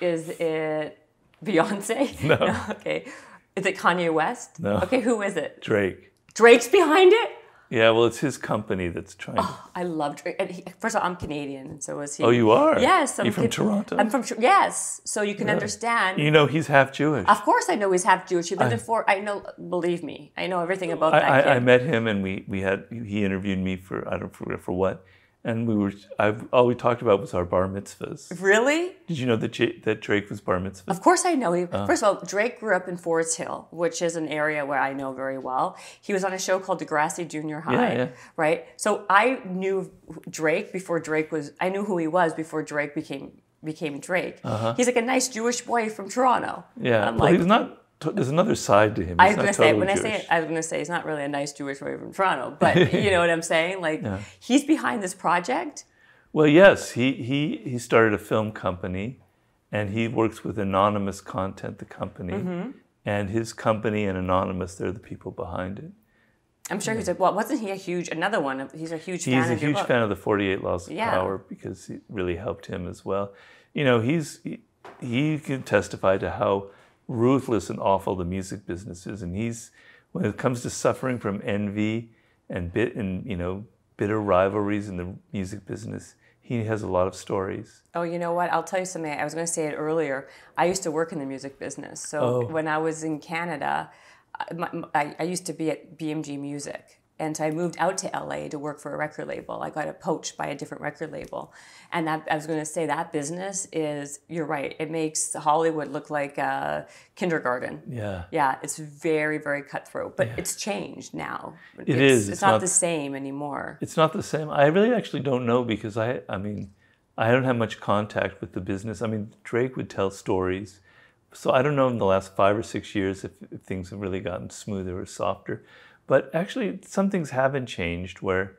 Is it Beyonce? No. No. Okay. Is it Kanye West? No. Okay, who is it? Drake. Drake's behind it? Yeah, well, it's his company that's trying. Oh, I love Drake. And he, first of all, I'm Canadian, and so is he. Oh, you are? Yes. I'm You're from Toronto? I'm from, yes. So you can really? understand. You know he's half Jewish. Of course I know he's half Jewish. You've been I, there for, I know, believe me, I know everything about I, that kid. I, I met him, and we, we had, he interviewed me for, I don't forget for what, and we were, I've, all we talked about was our bar mitzvahs. Really? Did you know that, J, that Drake was bar mitzvah? Of course I know. He, uh. First of all, Drake grew up in Forest Hill, which is an area where I know very well. He was on a show called Degrassi Junior High, yeah, yeah. right? So I knew Drake before Drake was, I knew who he was before Drake became became Drake. Uh-huh. He's like a nice Jewish boy from Toronto. Yeah, well, like, he's not... There's another side to him. He's I was going to say totally when Jewish. I say it, I was going to say he's not really a nice Jewish boy from Toronto, but you know what I'm saying? Like yeah. he's behind this project. Well, yes, he he he started a film company, and he works with Anonymous Content, the company, mm-hmm. and his company and Anonymous, they're the people behind it. I'm sure yeah. he's a, well. Wasn't he a huge another one? Of, he's a huge. He's fan a of huge fan of the forty-eight Laws of yeah. Power because it really helped him as well. You know, he's he, he can testify to how ruthless and awful the music business is, and he's when it comes to suffering from envy and bit and you know bitter rivalries in the music business, he has a lot of stories. Oh, you know what? I'll tell you something. I was going to say it earlier. I used to work in the music business, so oh. when I was in Canada, I, I used to be at B M G Music, and so I moved out to L A to work for a record label. I got poached by a different record label, and that, I was going to say that business is. You're right. It makes Hollywood look like a kindergarten. Yeah. Yeah. It's very, very cutthroat, but yeah. it's changed now. It it's, is. It's, it's not, not the same anymore. It's not the same. I really actually don't know because I. I mean, I don't have much contact with the business. I mean, Drake would tell stories, so I don't know in the last five or six years if, if things have really gotten smoother or softer. But actually, some things haven't changed where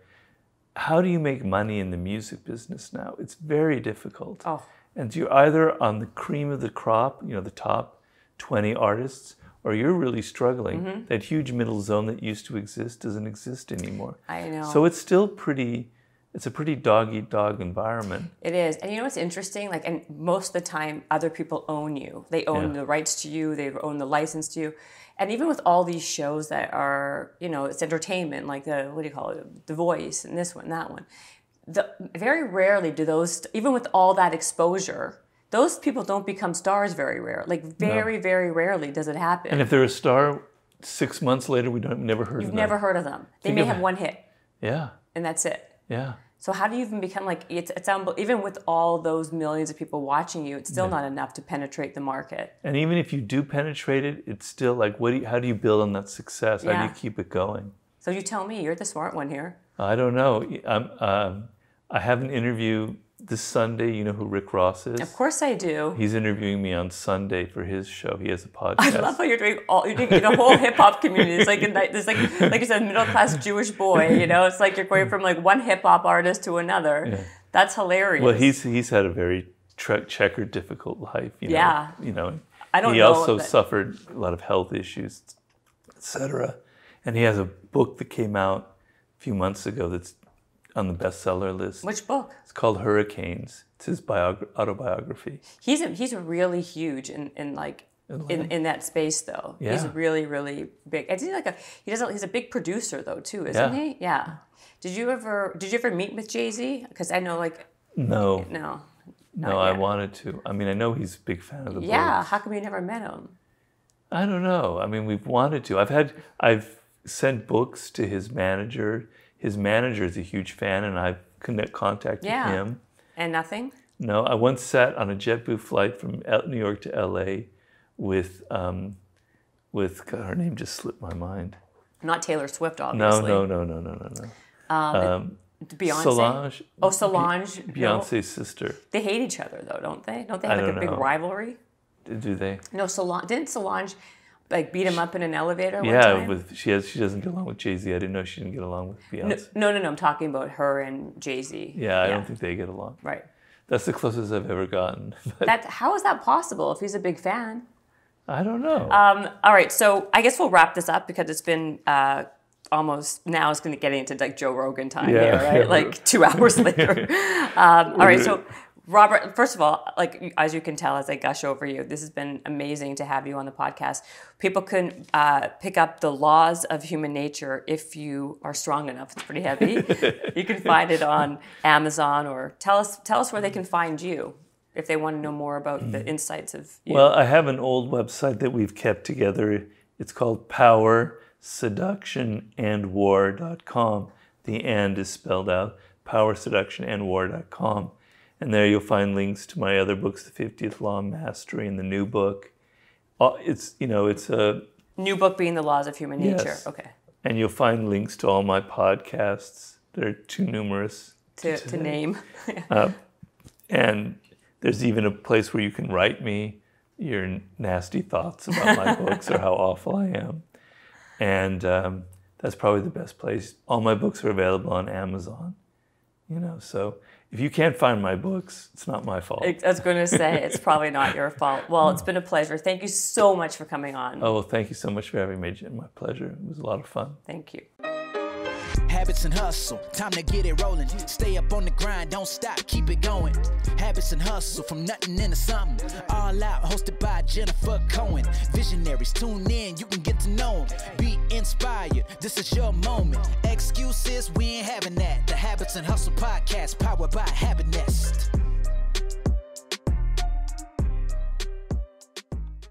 how do you make money in the music business now? It's very difficult. Oh. And you're either on the cream of the crop, you know, the top twenty artists, or you're really struggling. Mm-hmm. That huge middle zone that used to exist doesn't exist anymore. I know. So it's still pretty... It's a pretty dog-eat-dog environment. It is. And you know what's interesting? Like, and most of the time, other people own you. They own yeah. the rights to you. They own the license to you. And even with all these shows that are, you know, it's entertainment, like the, what do you call it, The Voice and this one, that one. The, very rarely do those, even with all that exposure, those people don't become stars very rare. Like, very, no. very rarely does it happen. And if they're a star, six months later, we don't never heard You've of them. You've never heard of them. They Think may have one hit. Yeah. And that's it. Yeah. So how do you even become like, it's, it's even with all those millions of people watching you, it's still yeah. not enough to penetrate the market. And even if you do penetrate it, it's still like, what do you, how do you build on that success? Yeah. How do you keep it going? So you tell me, you're the smart one here. I don't know. I'm, um, I have an interview this Sunday. You know who Rick Ross is? Of course I do. He's interviewing me on Sunday for his show. He has a podcast. I love how you're doing all you're doing the whole hip hop community. It's like this, like like you said, middle class Jewish boy. You know, it's like you're going from like one hip hop artist to another. Yeah. That's hilarious. Well, he's he's had a very tre- checkered, difficult life. You know, yeah. You know, I don't. He know also suffered a lot of health issues, et cetera. And he has a book that came out a few months ago that's on the bestseller list. Which book? It's called Hurricanes. It's his biog- autobiography. He's a, he's really huge in, in like in, in that space though. Yeah. He's really really big. And he's like a he doesn't he's a big producer though too, isn't yeah. he? Yeah. Did you ever did you ever meet with Jay-Z? Because I know like no no no yet. I wanted to. I mean I know he's a big fan of the Bulls. Yeah. How come you never met him? I don't know. I mean we've wanted to. I've had I've sent books to his manager. His manager is a huge fan, and I've contacted yeah. him. And nothing? No, I once sat on a JetBlue flight from New York to L A with, um, with God, her name just slipped my mind. Not Taylor Swift, obviously. No, no, no, no, no, no, no. Um, um, Beyonce? Solange. Oh, Solange. Be- Beyonce's no. sister. They hate each other, though, don't they? Don't they have I like a big know. rivalry? Do they? No, Solange. Didn't Solange... Like beat him up in an elevator one yeah, time? Yeah, with she has she doesn't get along with Jay-Z. I didn't know she didn't get along with Beyonce. No, no, no, no I'm talking about her and Jay-Z. Yeah, I yeah. don't think they get along. Right. That's the closest I've ever gotten. That how is that possible if he's a big fan? I don't know. Um, all right, so I guess we'll wrap this up because it's been uh, almost now it's going to get into like Joe Rogan time yeah, here, right? Yeah. Like two hours later. um, all right, so Robert, first of all, like as you can tell as I gush over you, this has been amazing to have you on the podcast. People can uh, pick up The Laws of Human Nature if you are strong enough. It's pretty heavy. You can find it on Amazon, or tell us, tell us where they can find you if they want to know more about the insights of you. Well, I have an old website that we've kept together. It's called power seduction and war dot com. The and is spelled out, power seduction and war dot com. And there you'll find links to my other books, The fiftieth Law, Mastery, and the new book. It's, you know, it's a... New book being The Laws of Human Nature. Yes. Okay. And you'll find links to all my podcasts. They're too numerous to, to, to name. uh, and there's even a place where you can write me your nasty thoughts about my books or how awful I am. And um, that's probably the best place. All my books are available on Amazon, you know, so... If you can't find my books, it's not my fault. I was going to say, it's probably not your fault. Well, it's been a pleasure. Thank you so much for coming on. Oh, well, thank you so much for having me, Jen. My pleasure. It was a lot of fun. Thank you. Habits and hustle, time to get it rolling. Stay up on the grind, don't stop, keep it going. Habits and hustle, from nothing into something. All Out, hosted by Jennifer Cohen. Visionaries, tune in, you can get to know them. Be inspired, this is your moment. Excuses, we ain't having that. The Habits and Hustle podcast, powered by Habit Nest.